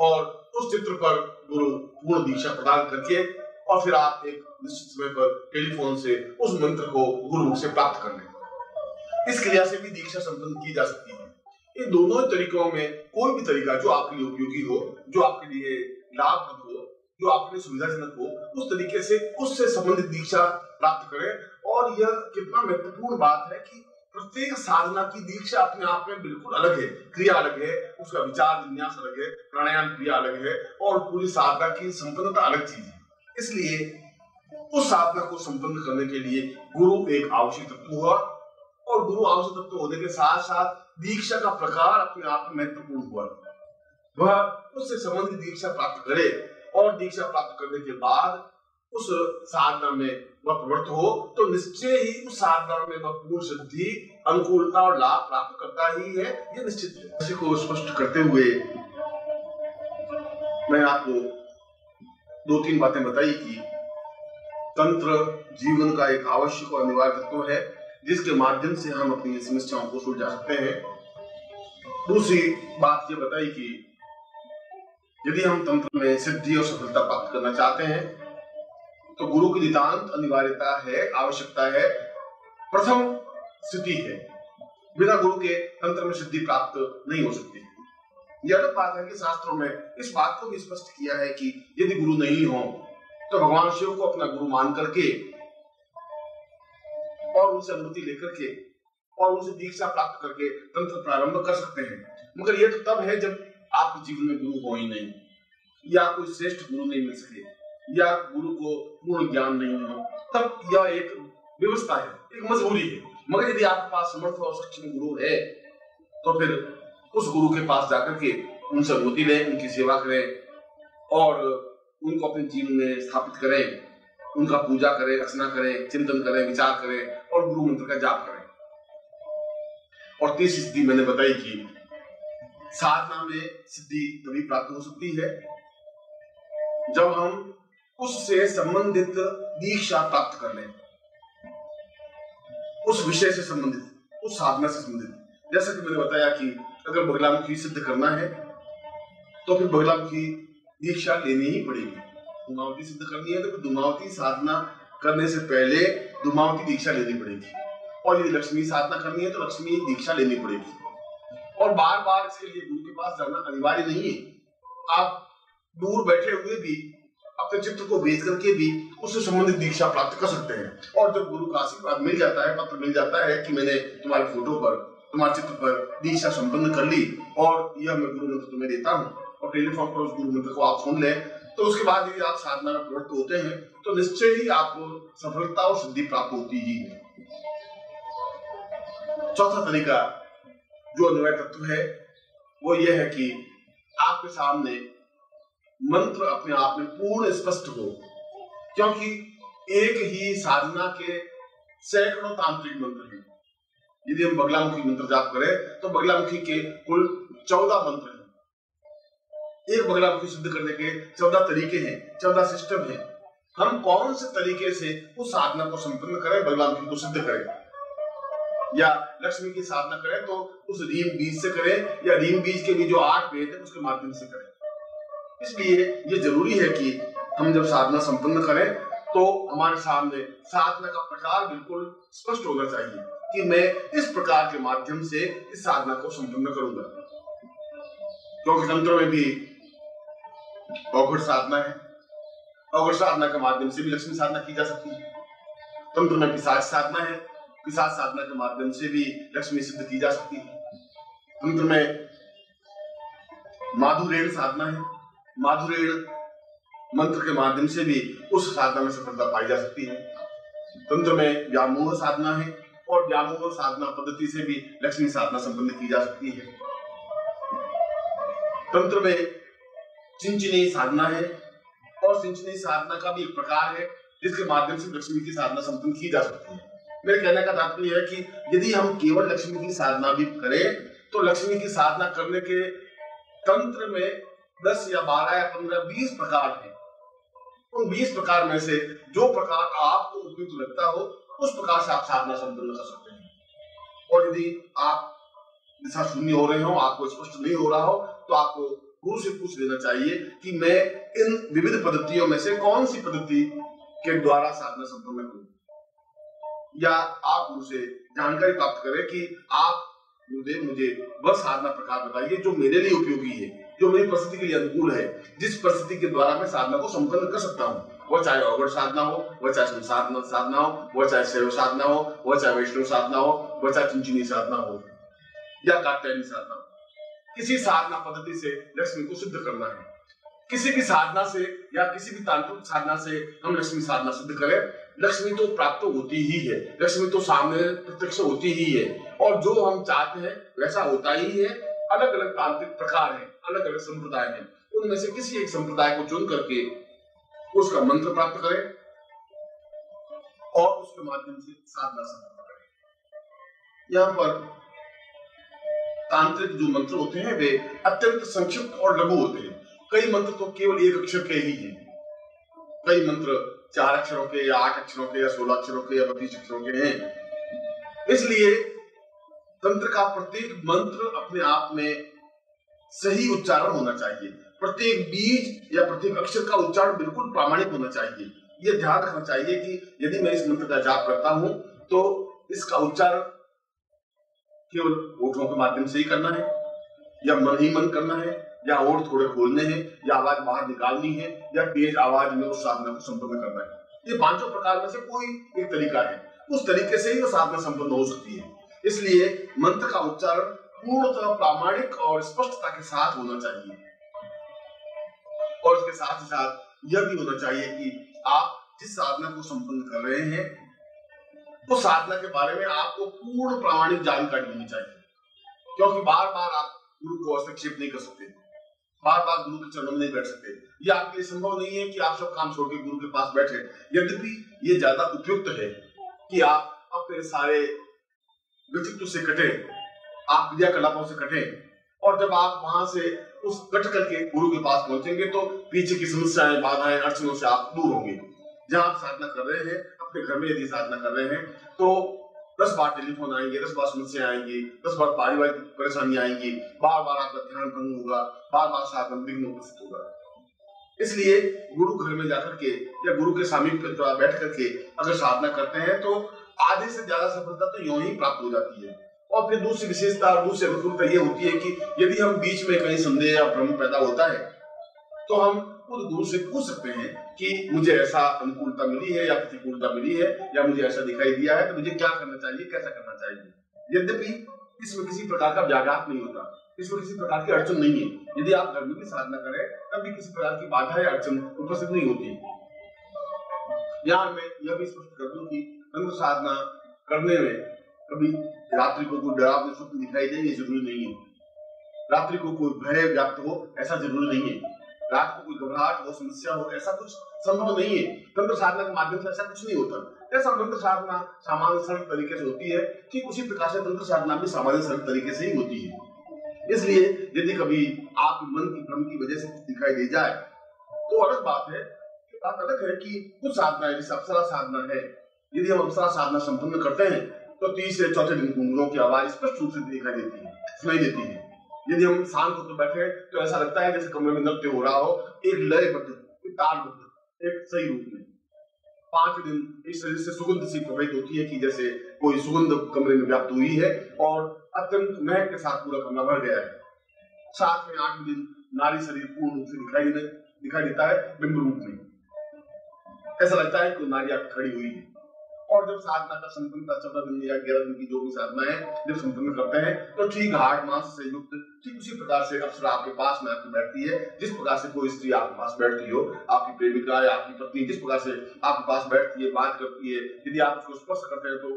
और उस चित्र पर गुरु पूर्ण दीक्षा प्रदान करके और फिर आप एक निश्चित समय पर टेलीफोन से उस मंत्र को गुरु से प्राप्त कर लें। इस क्रिया से भी दीक्षा संपन्न की जा सकती है। इन दोनों तरीकों में कोई भी तरीका जो आपके लिए उपयोगी हो, जो आपके लिए लाभप्रद हो, जो आपके लिए सुविधाजनक हो, उस तरीके से उससे संबंधित दीक्षा प्राप्त करें। और यह कितना महत्वपूर्ण बात है कि प्रत्येक साधना की दीक्षा अपने आप में बिल्कुल अलग है, क्रिया अलग है, उसका विचार विन्यास अलग है, प्राणायाम क्रिया अलग है और पूरी साधना की संपन्नता अलग चीज है। इसलिए उस साधना को संपन्न करने के लिए गुरु एक आवश्यक तत्व हुआ और गुरु आवश्यक तत्व होने के साथ साथ दीक्षा का प्रकार अपने आप में महत्वपूर्ण हुआ। वह उससे संबंधित दीक्षा प्राप्त करे और दीक्षा प्राप्त करने के बाद उस साधना में वह प्रवृत्त हो तो निश्चय ही उस साधना में वह पूर्ण सिद्धि, अनुकूलता और लाभ प्राप्त करता ही है, ये निश्चित है। इसी को स्पष्ट करते हुए मैं आपको दो तीन बातें बताई कि तंत्र जीवन का एक आवश्यक और अनिवार्य तत्व है जिसके माध्यम से हम अपनी समस्याओं को सुलझा सकते हैं। दूसरी बात ये बताई कि यदि हम तंत्र में सिद्धि और सफलता प्राप्त करना चाहते हैं तो गुरु की नितांत अनिवार्यता है, आवश्यकता है, प्रथम स्थिति है। बिना गुरु के तंत्र में सिद्धि प्राप्त नहीं हो सकती। यह अलग बात है कि शास्त्रों में इस बात को भी स्पष्ट किया है कि यदि गुरु नहीं हो तो भगवान शिव को अपना गुरु मान करके और उनसे अनुमति लेकर के और उनसे दीक्षा प्राप्त करके तंत्र प्रारंभ कर सकते हैं। मगर यह तो तब है जब आपके जीवन में गुरु हो ही नहीं या कोई श्रेष्ठ गुरु नहीं मिल सके या गुरु को पूर्ण ज्ञान नहीं हो, तब यह एक व्यवस्था है, एक मजबूरी है। मगर यदि आपके पास समर्थ और सक्षम गुरु है तो फिर उस गुरु के पास जाकर के उनसे अनुमति लें, उनकी सेवा करें और उनको अपने जीवन में स्थापित करें, उनका पूजा करें, रचना करें, चिंतन करें, विचार करें और गुरु मंत्र का जाप करें। और तीसरी स्थिति मैंने बताई कि साधना में सिद्धि तभी प्राप्त हो सकती है जब हम उससे संबंधित दीक्षा प्राप्त कर लें, उस विषय से संबंधित, उस साधना से संबंधित। जैसा कि मैंने बताया कि अगर बगलामुखी सिद्ध करना है तो फिर बगलामुखी दीक्षा लेनी ही पड़ेगी। धूमावती सिद्ध करनी है तो धूमावती साधना करने से पहले धूमावती दीक्षा लेनी पड़ेगी, और यदि लक्ष्मी साधना करनी है तो लक्ष्मी दीक्षा लेनी पड़ेगी। और बार बार इसके लिए गुरु के पास जाना अनिवार्य नहीं है, आप दूर बैठे हुए भी अपने चित्र को भेज करके भी उससे संबंधित दीक्षा प्राप्त कर सकते हैं। और जब गुरु का आशीर्वाद मिल जाता है, पत्र मिल जाता है कि मैंने तुम्हारे फोटो पर, तुम्हारे चित्र पर दीक्षा संपन्न कर ली और यह मैं गुरु मंत्र तुम्हें देता हूँ, और टेलीफोन पर उस गुरु मंत्र को आप सुन लें, तो उसके बाद यदि आप साधना में प्रवृत्त होते हैं तो निश्चय ही आपको सफलता और सिद्धि प्राप्त होती ही है। चौथा तरीका जो अन्वय तत्व है वो ये है कि आपके सामने मंत्र अपने आप में पूर्ण स्पष्ट हो, क्योंकि एक ही साधना के सैकड़ों तांत्रिक मंत्र हैं। यदि हम बगलामुखी मंत्र जाप करें तो बगलामुखी के कुल चौदह मंत्र हैं। एक बगलामुखी सिद्ध करने के चौदह तरीके हैं, चौदह सिस्टम हैं। हम कौन से तरीके से उस साधना को संपन्न करें, बगलामुखी को सिद्ध करें, या लक्ष्मी की साधना करें तो उस रीम बीज से करें, या रीम बीज के भी जो आठ भेद हैं उसके माध्यम से करें। इसलिए ये जरूरी है कि हम जब साधना संपन्न करें तो हमारे सामने साधना का प्रकार बिल्कुल स्पष्ट होना चाहिए कि मैं इस प्रकार के माध्यम से इस साधना को संपन्न करूंगा, क्योंकि तंत्र में भी औघड़ साधना है। औघड़ साधना के माध्यम से भी लक्ष्मी साधना की जा सकती है। तंत्र में पिशाच साधना है, पिशाच साधना के माध्यम से भी लक्ष्मी सिद्ध की जा सकती है। तंत्र में माधुरेण साधना है, माधुरेण मंत्र के माध्यम से भी उस साधना में सफलता पाई जा सकती है। तंत्र में व्यामोह साधना है, और व्यामोह साधना पद्धति से भी लक्ष्मी साधना संपन्न की जा सकती है। तंत्र में चिंचनी साधना है, और चिंचनी साधना का भी एक प्रकार है जिसके माध्यम से लक्ष्मी की साधना संपन्न की जा सकती है। मेरे कहने का तात्पर्य है कि यदि हम केवल लक्ष्मी की साधना भी करें तो लक्ष्मी की साधना करने के तंत्र में दस या बारह या पंद्रह बीस प्रकार हैं। उन बीस प्रकार में से जो प्रकार आपको उपयुक्त लगता हो उस प्रकार से आप साधना संपन्न कर सकते हैं। और यदि आप दिशा शून्य हो रहे हो, आपको स्पष्ट नहीं हो रहा हो, तो आपको गुरु से पूछ लेना चाहिए कि मैं इन विविध पद्धतियों में से कौन सी पद्धति के द्वारा साधना संपन्न करूं, या आप उनसे जानकारी प्राप्त करें कि आप गुरुदेव मुझे वह साधना प्रकार बताइए जो मेरे लिए उपयोगी है, जो मेरी परिस्थिति के लिए अनुकूल है, जिस परिस्थिति के द्वारा मैं साधना को संपन्न कर सकता हूँ। वह चाहे औघड़ साधना हो, वह चाहे साधना साधना हो, वह चाहे शैव साधना हो, वह चाहे वैष्णव साधना हो, वह चाहे चिंचनी साधना हो या कात्यायनी साधना हो। किसी साधना पद्धति से लक्ष्मी को सिद्ध करना है। किसी भी साधना से या किसी भी तांत्रिक साधना से हम लक्ष्मी साधना सिद्ध करें, लक्ष्मी तो प्राप्त होती ही है, लक्ष्मी तो सामने प्रत्यक्ष होती ही है, और जो हम चाहते हैं वैसा होता ही है। अलग अलग तांत्रिक प्रकार हैं, अलग अलग संप्रदाय हैं, उनमें से किसी एक संप्रदाय को चुन करके उसका मंत्र प्राप्त करें और उसके माध्यम से साधना संपन्न करें। यहाँ पर तांत्रिक जो मंत्र होते हैं वे अत्यंत संक्षिप्त और लघु होते हैं। कई मंत्र तो केवल एक अक्षर के ही हैं, कई मंत्र चार अक्षरों के या आठ अक्षरों के या सोलह अक्षरों के या बत्तीस अक्षरों के हैं। इसलिए तंत्र का प्रत्येक मंत्र अपने आप में सही उच्चारण होना चाहिए, प्रत्येक बीज या प्रत्येक अक्षर का उच्चारण बिल्कुल प्रामाणिक होना चाहिए। यह ध्यान रखना चाहिए कि यदि मैं इस मंत्र का जाप करता हूं तो इसका उच्चारण केवल ओठों के माध्यम से ही करना है, या मन ही मन करना है, या और थोड़े खोलने हैं, या आवाज बाहर निकालनी है, या तेज आवाज में उस साधना को संपन्न करना है। ये पांचों प्रकार में से कोई एक तरीका है, उस तरीके से ही वो साधना संपन्न हो सकती है। इसलिए मंत्र का उच्चारण पूर्णतः प्रामाणिक और स्पष्टता के साथ होना चाहिए, और इसके साथ ही साथ यह भी होना चाहिए कि आप जिस साधना को संपन्न कर रहे हैं उस साधना के बारे में आपको पूर्ण प्रामाणिक जानकारी होनी चाहिए, क्योंकि बार बार आप गुरु को हस्तक्षेप नहीं कर सकते, बार बार गुरु के चरणों में नहीं बैठ सकते। ये आपके लिए संभव नहीं है कि आप सब काम छोड़ के गुरु के पास बैठे, यद्यपि ये ज्यादा उपयुक्त है कि आप अपने सारे व्यक्तित्व से कटें, आप क्रियाकलापों से कटें और जब आप वहां से उस कटकल के गुरु के पास पहुंचेंगे तो पीछे की समस्याएं, बाधाएं, अड़चनों से आप दूर होंगे। जहां आप साधना कर रहे हैं, अपने घर में यदि साधना कर रहे हैं तो दस बार टेलीफोन आएंगे, दस बार समस्याएं आएंगी, दस बार पारिवारिक परेशानी आएंगी, बार बार आपका ध्यान भंग होगा, बार बार साधन विघ्न उपस्थित होगा। इसलिए गुरु घर में जाकर के या गुरु के सामीप्य थोड़ा बैठ करके अगर साधना करते हैं तो आधे से ज्यादा सफलता तो यूं ही प्राप्त हो जाती है। और फिर दूसरी विशेषता और दूसरी अनुकूलता ये होती है कि यदि हम बीच में कहीं संदेह या भ्रम पैदा होता है तो हम उस गुरु से पूछ सकते हैं कि मुझे ऐसा अनुकूलता मिली है या प्रतिकूलता मिली है या मुझे ऐसा दिखाई दिया है, तो मुझे क्या करना चाहिए, कैसा करना चाहिए। यद्यपि इसमें किसी प्रकार का व्याघात नहीं होता, इसमें किसी प्रकार की अड़चन नहीं है। यदि आप घर में भी साधना करें तब भी किसी प्रकार की बाधा या अड़चन उपस्थित नहीं होती। यहाँ मैं यह भी स्पष्ट कर दूं कि तंत्र साधना करने में कभी रात्रि को कोई डरावने स्वप्न दिखाई दे ये जरूरी नहीं है, रात्रि को कोई भय व्याप्त हो ऐसा जरूरी नहीं है, रात को कोई घबराहट हो, समस्या हो ऐसा कुछ संभव नहीं है। तंत्र साधना के माध्यम से ऐसा कुछ नहीं होता। ऐसा तंत्र साधना सामान्य सरल तरीके से होती है कि उसी प्रकार से तंत्र साधना भी सामान्य सरल तरीके से ही होती है। इसलिए यदि कभी आप मन की भ्रम की वजह से कुछ दिखाई दे जाए तो अलग बात है, बात अलग है कि कुछ साधना है, जैसे अप्सरा साधना है। यदि हम अप्सरा साधना संपन्न करते हैं तो तीस से चौथे दिन घुंघरों की आवाज स्पष्ट रूप से दिखाई देती है, सुनाई देती है। यदि हम शांत होकर बैठे तो ऐसा लगता है जैसे कमरे में नृत्य हो रहा हो, एक लयबद्ध तालबद्ध एक सही रूप में। पांच दिन इस शरीर से सुगंध सी प्रवाहित होती है कि जैसे कोई सुगंध कमरे में व्याप्त हुई है और अत्यंत महक के साथ पूरा कमरा भर गया है। साथ में आठ दिन नारी शरीर पूर्ण रूप से दिखाई देने दिखाई देता है, बिंब रूप में ऐसा लगता है कि नारी आकर खड़ी हुई है। और जब साधना का संपन्न चौदह दिन या ग्यारह दिन की जो भी साधना है जब संपन्न करते हैं तो ठीक हार्ड मास से युक्त ठीक उसी प्रकार से अप्सरा आपके पास में आकर बैठती है जिस प्रकार से कोई स्त्री आपके पास बैठती हो, आपकी प्रेमिका या आपकी पत्नी जिस प्रकार से आपके पास बैठती है, बात करती है। यदि आप उसको स्पर्श करते हैं तो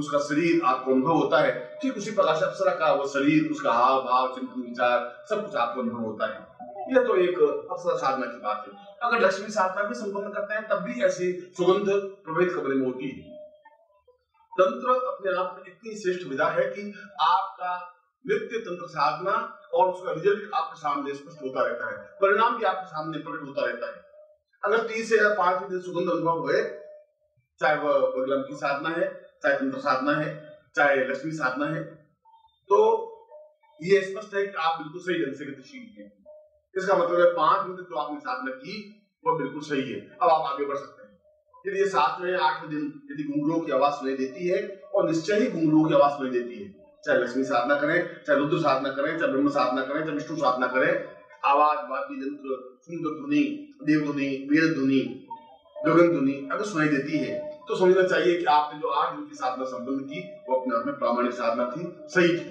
उसका शरीर आपको अनुभव होता है, ठीक उसी प्रकार से अप्सरा का वो शरीर, उसका हाव भाव, चिंतन विचार सब कुछ आपको अनुभव होता है। यह तो एक अप्सरा साधना की बात है। अगर लक्ष्मी साधना भी संपन्न करते हैं तब भी ऐसी सुगंध प्रभावित कमरे में होती है। तंत्र अपने आप में इतनी श्रेष्ठ विधा है कि आपका नित्य तंत्र साधना और उसका रिजल्ट आपके सामने स्पष्ट होता रहता है, परिणाम भी आपके सामने प्रकट होता रहता है। अगर तीस या पांच दिन सुगंध अनुभव हुए, चाहे वह बगलम की साधना है, चाहे तंत्र साधना है, चाहे लक्ष्मी साधना है, तो ये स्पष्ट है कि आप बिल्कुल सही ढंग से गतिशील हैं। इसका मतलब है पांच दिन जो आपने साधना की वो बिल्कुल सही है, अब आप आगे बढ़ सकते हैं। यदि ये सातवें आठवें दिन यदि घुंघरू की आवाज सुनाई देती है और निश्चय ही घुंघरू की आवाज सुनाई देती है, चाहे लक्ष्मी साधना करें, चाहे रुद्र साधना करें, चाहे ब्रह्म साधना करें, चाहे विष्णु साधना करें, आवाज, वाद्य यंत्र, सुंदर ध्वनि, देव ध्वनि, वेद ध्वनि, गगन ध्वनि अगर सुनाई देती है तो समझना चाहिए कि आपने जो आठ दिन की साधना संपन्न की वो अपने आप में प्रामाणिक साधना थी, सही थी।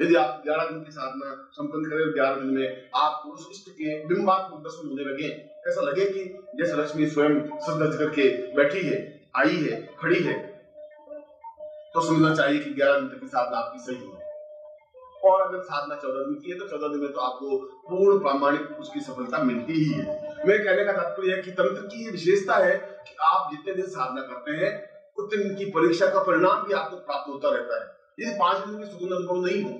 यदि आप ग्यारह दिन की साधना संपन्न करें, ग्यारह दिन में आपको उस इष्ट के बिंबात्मक दर्शन होने लगे, ऐसा लगे कि जैसे लक्ष्मी स्वयं सज-धज करके बैठी है, आई है, खड़ी है, तो समझना चाहिए कि ग्यारह दिन की साधना आपकी सही है। और अगर साधना चौदह दिन की है तो चौदह दिन में तो आपको पूर्ण प्रामाणिक उसकी सफलता मिलती ही है। मेरे कहने का तात्पर्य है कि तंत्र की ये विशेषता है कि आप जितने दिन साधना करते हैं उतने दिन की परीक्षा का परिणाम भी आपको प्राप्त होता रहता है। यदि पांच दिन में सुगंध अनुभव नहीं हो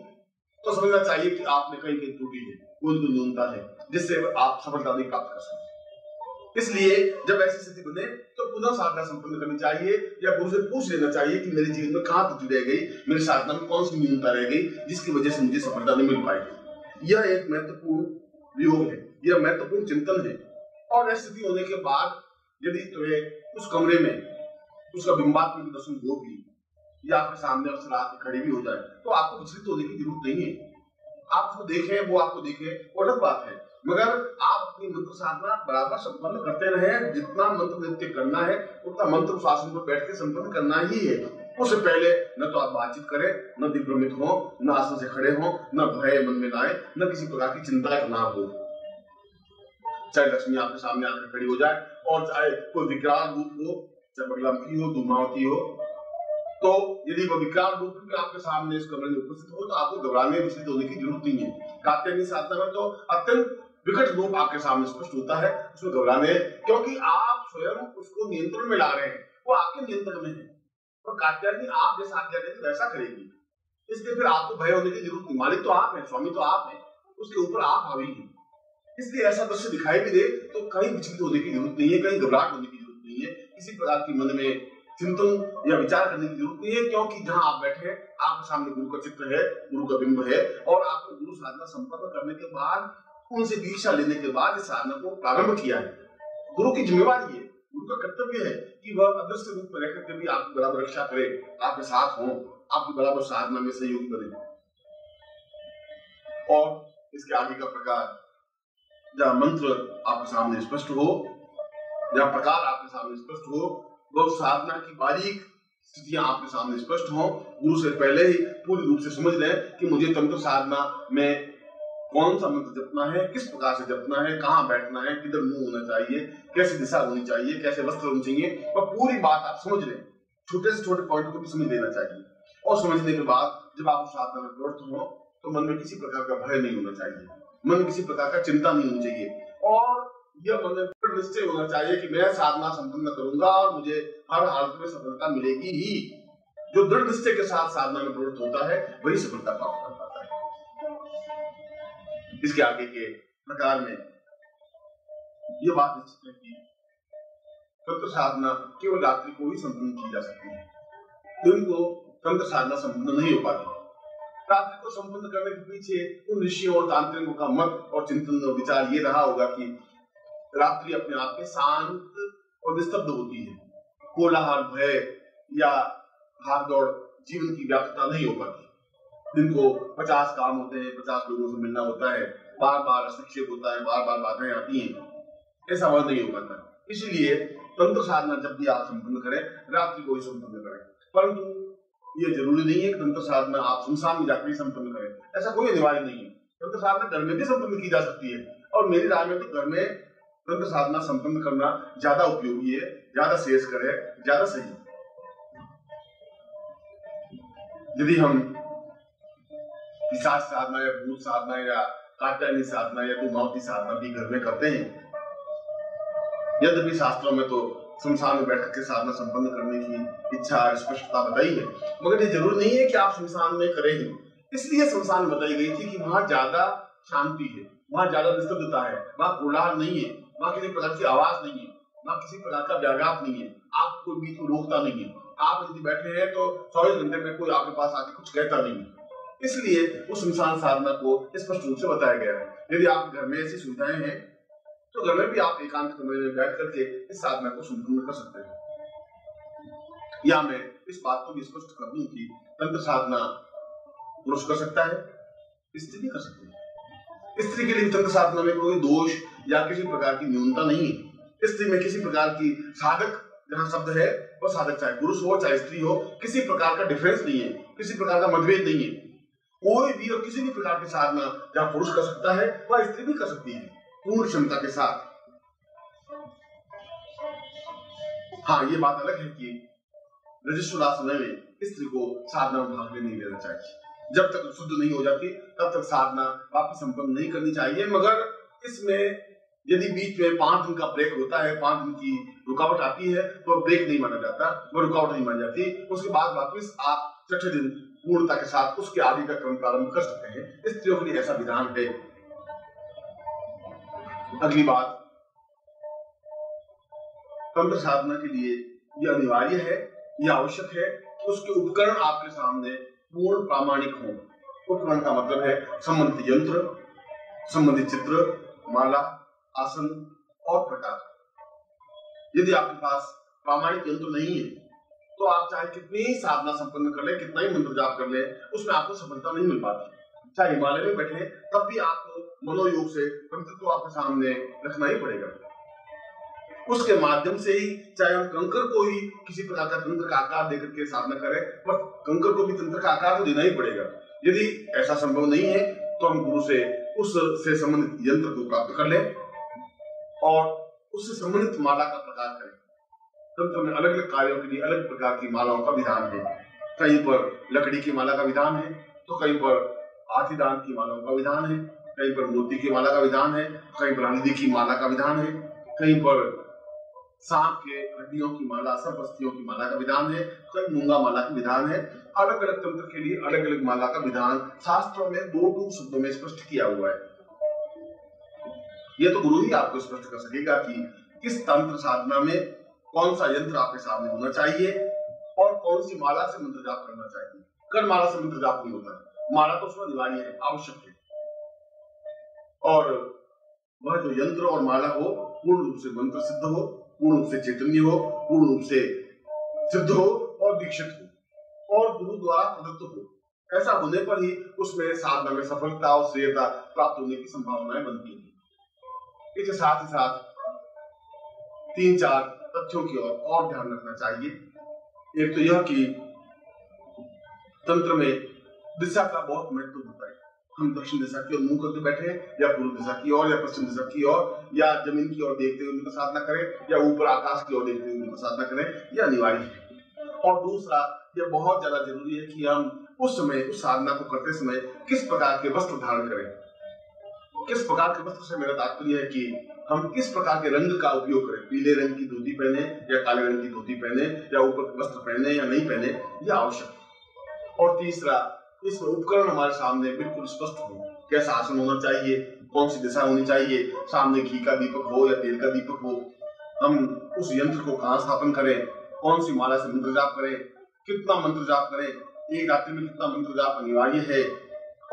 तो समझना चाहिए कि आपने कहीं कहीं त्रुटि है, कोई न्यूनता है जिससे आप सफलता नहीं प्राप्त कर सकते। इसलिए जब ऐसी स्थिति बने तो पुनः साधना संपन्न करनी चाहिए या गुरु से पूछ लेना चाहिए कि मेरे जीवन में कहाँ त्रुटि रह गई, मेरी साधना में कौन सी न्यूनता रह गई जिसकी वजह से मुझे सफलता नहीं मिल पाएगी। यह एक महत्वपूर्ण योग है, यह महत्वपूर्ण चिंतन है। और ऐसी स्थिति होने के बाद यदि तुम्हें उस कमरे में उसका बिंबात्मक दर्शन हो भी या आपके सामने अप्सरा खड़ी भी हो जाए तो आपको विचलित होने की जरूरत नहीं है। आप उसको देखें, वो आपको देखे, वो अलग बात है, मगर आप अपनी मंत्र साधना बराबर संपन्न करते रहे। जितना मंत्र नृत्य करना है उतना मंत्र शासन पर बैठ के संपन्न करना ही है। उससे पहले न तो आप बातचीत करें, न दिग्भ्रमित हो, न आसन से खड़े हो, न भय मन में लाए, न किसी प्रकार की चिंता ना हो। चाहे लक्ष्मी आपके सामने आकर खड़ी हो जाए और चाहे कोई विकराल रूप हो, चाहे बगलामुखी हो, धूमावती हो, तो यदि वो विकराल रूप में आपके सामने इस कमरे में उपस्थित हो तो आपको घबराने विचलित होने की जरूरत नहीं है। कात्यायनी साधना में तो अत्यंत विकट रूप आपके सामने स्पष्ट होता है, उसमें घबराने क्योंकि आप स्वयं उसको नियंत्रण में ला रहे हैं, वो आपके नियंत्रण में है। और कात्यायनी आप जैसा आप वैसा करेगी, इसलिए फिर आपको भय होने की जरूरत नहीं। मालिक तो आप हैं, स्वामी तो आप हैं, उसके ऊपर आप हावी हैं। इसलिए ऐसा दृश्य दिखाई भी दे तो कहीं विचलित होने की जरूरत नहीं है, कहीं घबराहट होने की जरूरत नहीं है, किसी प्रकार की मन में चिंतन या विचार करने की जरूरत नहीं है, क्योंकि जहाँ आप बैठे हैं आपके सामने गुरु का चित्र है, गुरु का बिंब है, और आपको गुरु साधना संपन्न करने के बाद, उनसे दीक्षा लेने के बाद इस साधना को प्रारंभ किया है। गुरु की जिम्मेवारी है, गुरु का कर्तव्य है कि वह अदृश्य रूप में रहकर भी आपकी बराबर रक्षा करे, आपके साथ हो, आपकी बराबर साधना में सहयोग करे। और इसके आगे का प्रकार, जहाँ मंत्र आपके सामने स्पष्ट हो, जहाँ प्रकार आपके सामने स्पष्ट हो, वो साधना की बारीक स्थितियां आपके सामने स्पष्ट हो। गुरु से पहले ही पूर्ण रूप से समझ लें कि मुझे तंत्र साधना में कौन सा मंत्र जपना है, किस प्रकार से जपना है, कहाँ बैठना है, किधर मुंह होना चाहिए, कैसी दिशा होनी चाहिए, कैसे वस्त्र होने चाहिए, वह पूरी बात आप समझ लें। छोटे से छोटे पॉइंट को भी समझ लेना चाहिए, और समझने के बाद जब आप साधना में प्रवृत्त हो तो मन में किसी प्रकार का भय नहीं होना चाहिए, मन में किसी प्रकार का चिंता नहीं होनी चाहिए, और यह मन में निश्चय होना चाहिए कि मैं साधना संपन्न करूंगा और मुझे हर हालत में सफलता मिलेगी ही। जो दृढ़ निश्चय के साथ साधना में प्रवृत्त होता है वही सफलता प्राप्त कर पाता है। इसके आगे के प्रकार में यह बात निश्चित है कि तंत्र साधना केवल रात्रि को ही संपन्न की जा सकती है, दिन को तंत्र साधना संपन्न नहीं हो पाती। रात्रि को संपन्न करने के पीछे उन ऋषियों और तांत्रिकों का मत और चिंतन और विचार ये रहा होगा कि रात्रि अपने आप में शांत और निस्तब्ध होती है, कोलाहल, भय या भागदौड़ जीवन की व्यापकता नहीं हो पाती। दिन को पचास काम होते हैं, पचास लोगों से मिलना होता है, बार बार हस्तक्षेप होता है, बार बार बाधाएं आती हैं, ऐसा वह नहीं हो पाता। इसलिए तंत्र साधना जब भी आप संपन्न करें, रात्रि को ही संपन्न करें। परंतु ये जरूरी नहीं है कि तंत्र साधना आप सुनसान में जाकर ही संपन्न करें, ऐसा कोई अनिवार्य नहीं है। तंत्र साधना घर में भी संपन्न की जा सकती है, और मेरी राय में तो घर में तंत्र साधना संपन्न करना ज्यादा उपयोगी है, ज्यादा श्रेष्ठ है, ज्यादा सही है। यदि हम पिशाच साधना या भूत साधना या कात्यायनी साधना या धूमावती साधना भी घर में करते हैं, यद्यपि शास्त्रों में तो शमशान में बैठक के साधना संपन्न करने की इच्छा स्पष्टता बताई है, मगर ये जरूर नहीं है कि आप शमशान में करेंगे। इसलिए शमशान बताई गई थी कि वहां ज्यादा शांति है, वहां ज्यादा निस्तब्धता है, वहां कोलाहल नहीं है, वहाँ किसी प्रकार की आवाज नहीं है, वहाँ किसी प्रकार का व्याघात नहीं है, आपको बीच में रोकता नहीं है। आप यदि बैठे हैं तो चौबीस घंटे में कोई आपके पास आके कुछ कहता नहीं है। इसलिए उस शमशान साधना को स्पष्ट रूप से बताया गया है। यदि आप घर में ऐसी सुविधाएं हैं तो घर में भी आप एकांत कमरे में बैठ करके इस साधना को संपन्न कर सकते हैं। या मैं इस बात को भी स्पष्ट कर दूं कि तंत्र साधना पुरुष कर सकता है, स्त्री भी कर सकती है। स्त्री के लिए तंत्र साधना में कोई दोष या किसी प्रकार की न्यूनता नहीं है। स्त्री में किसी प्रकार की साधक, जहाँ शब्द है वह साधक, चाहे पुरुष हो चाहे स्त्री हो, किसी प्रकार का डिफरेंस नहीं है, किसी प्रकार का मतभेद नहीं है। कोई भी और किसी भी प्रकार की साधना जहाँ पुरुष कर सकता है वह स्त्री भी कर सकती है, पूर्ण क्षमता के साथ। हाँ, ये बात अलग है कि रजस्वला समय में स्त्री को साधना में भाग नहीं लेना चाहिए। जब तक शुद्ध नहीं हो जाती तब तक साधना वापस संपन्न नहीं करनी चाहिए। मगर इसमें यदि बीच में पांच दिन का ब्रेक होता है, पांच दिन की रुकावट आती है तो ब्रेक नहीं माना जाता, वो रुकावट नहीं मानी जाती। उसके बाद वापस आप छठे दिन पूर्णता के साथ उसके आगे का क्रम प्रारंभ कर सकते हैं। स्त्रियों के लिए ऐसा विधान है। अगली बात, तंत्र साधना के लिए यह अनिवार्य है, यह आवश्यक है कि उसके उपकरण आपके सामने पूर्ण प्रामाणिक हो। उपकरण का मतलब है संबंधित यंत्र, संबंधित चित्र, माला, आसन और प्रकार। यदि आपके पास प्रामाणिक यंत्र नहीं है तो आप चाहे कितनी ही साधना संपन्न कर ले, कितना ही मंत्र जाप कर ले, उसमें आपको सफलता नहीं मिल पाती। चाहे हिमालय में बैठे तब भी आपको मनोयोग से तंत्र को आपके सामने रखना ही पड़ेगा। उसके माध्यम से ही, चाहे हम कंकर को ही किसी प्रकार का तंत्र का आकार देकर के साधना करें, पर कंकर को भी तंत्र का आकार तो देना ही पड़ेगा। यदि ऐसा संभव नहीं है तो हम गुरु से उससे संबंधित यंत्र को प्राप्त कर लें और उससे संबंधित माला का प्रकार करें। तंत्र में अलग अलग कार्यों के लिए अलग प्रकार की मालाओं का विधान है। कहीं पर लकड़ी की माला का विधान है तो कहीं पर हाथीदान की मालाओं का विधान है, कहीं पर मोती की माला का विधान है, कहीं पर हल्दी की माला का विधान है, कहीं पर सांप के हड्डियों की माला, सब बस्तियों की माला का विधान है, कई मूंगा माला का विधान है। अलग अलग तंत्र के लिए अलग अलग माला का विधान शास्त्रों में दो दो शब्दों में स्पष्ट किया हुआ है। यह तो गुरु ही आपको स्पष्ट कर सकेगा कि किस तंत्र साधना में कौन सा यंत्र आपके सामने होना चाहिए और कौन सी माला से मंत्र जाप करना चाहिए। कर माला से मंत्र जाप नहीं होता, माला तो उसमें निवार्य है, आवश्यक है। और वह जो यंत्र और माला हो पूर्ण रूप से मंत्र सिद्ध हो, पूर्ण रूप से चैतन्य हो, पूर्ण रूप से सिद्ध हो और दीक्षित हो और गुरु द्वारा प्रदत्त हो। ऐसा होने पर ही उसमें साधना में सफलता और श्रेयता प्राप्त होने की संभावनाएं बनती हैं। इसके साथ ही साथ तीन चार तथ्यों की ओर और, और ध्यान रखना चाहिए। एक तो यह कि तंत्र में दिशा का बहुत महत्व होता है। हम दक्षिण दिशा की ओर मुंह करके बैठे या पूर्व दिशा की ओर या पश्चिम दिशा की ओर या जमीन की ओर देखते हुए उनका साधना करें या ऊपर आकाश की ओर देखते हुए उनका साधना करें, यह अनिवार्य है। और दूसरा यह बहुत ज्यादा जरूरी है कि हम उस समय उस साधना को करते समय किस प्रकार के वस्त्र धारण करें। किस प्रकार के वस्त्र से मेरा तात्पर्य है कि हम किस प्रकार के रंग का उपयोग करें। पीले रंग की धोती पहने या काले रंग की धोती पहने या ऊपर वस्त्र पहने या नहीं पहने, यह आवश्यक है। और तीसरा इसमें उपकरण हमारे सामने बिल्कुल स्पष्ट हो। कैसा आसन होना चाहिए, कौन सी दिशा होनी चाहिए, सामने घी का दीपक हो या तेल का दीपक हो, हम उस यंत्र को कहाँ स्थापन करें, कौन सी माला से मंत्र जाप करें, कितना मंत्र जाप करें, एक रात्रि में कितना मंत्र जाप अनिवार्य है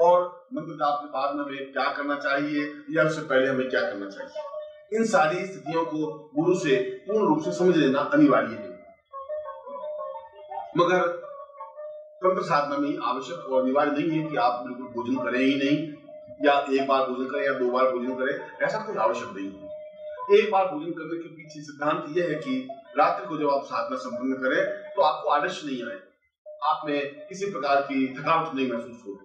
और मंत्र जाप के बाद में हमें क्या करना चाहिए या उससे पहले हमें क्या करना चाहिए। इन सारी स्थितियों को गुरु से पूर्ण रूप से समझ लेना अनिवार्य है, मगर तंत्र साधना में आवश्यक और अनिवार्य नहीं है कि आप बिल्कुल भोजन करें ही नहीं या एक बार भोजन करें या दो बार भोजन करें, ऐसा कोई आवश्यक नहीं है। एक बार भोजन करने के पीछे सिद्धांत यह है कि रात्रि को जब आप साधना संपन्न करें तो आपको आलस्य नहीं आए, आप में किसी प्रकार की थकावट नहीं महसूस हो,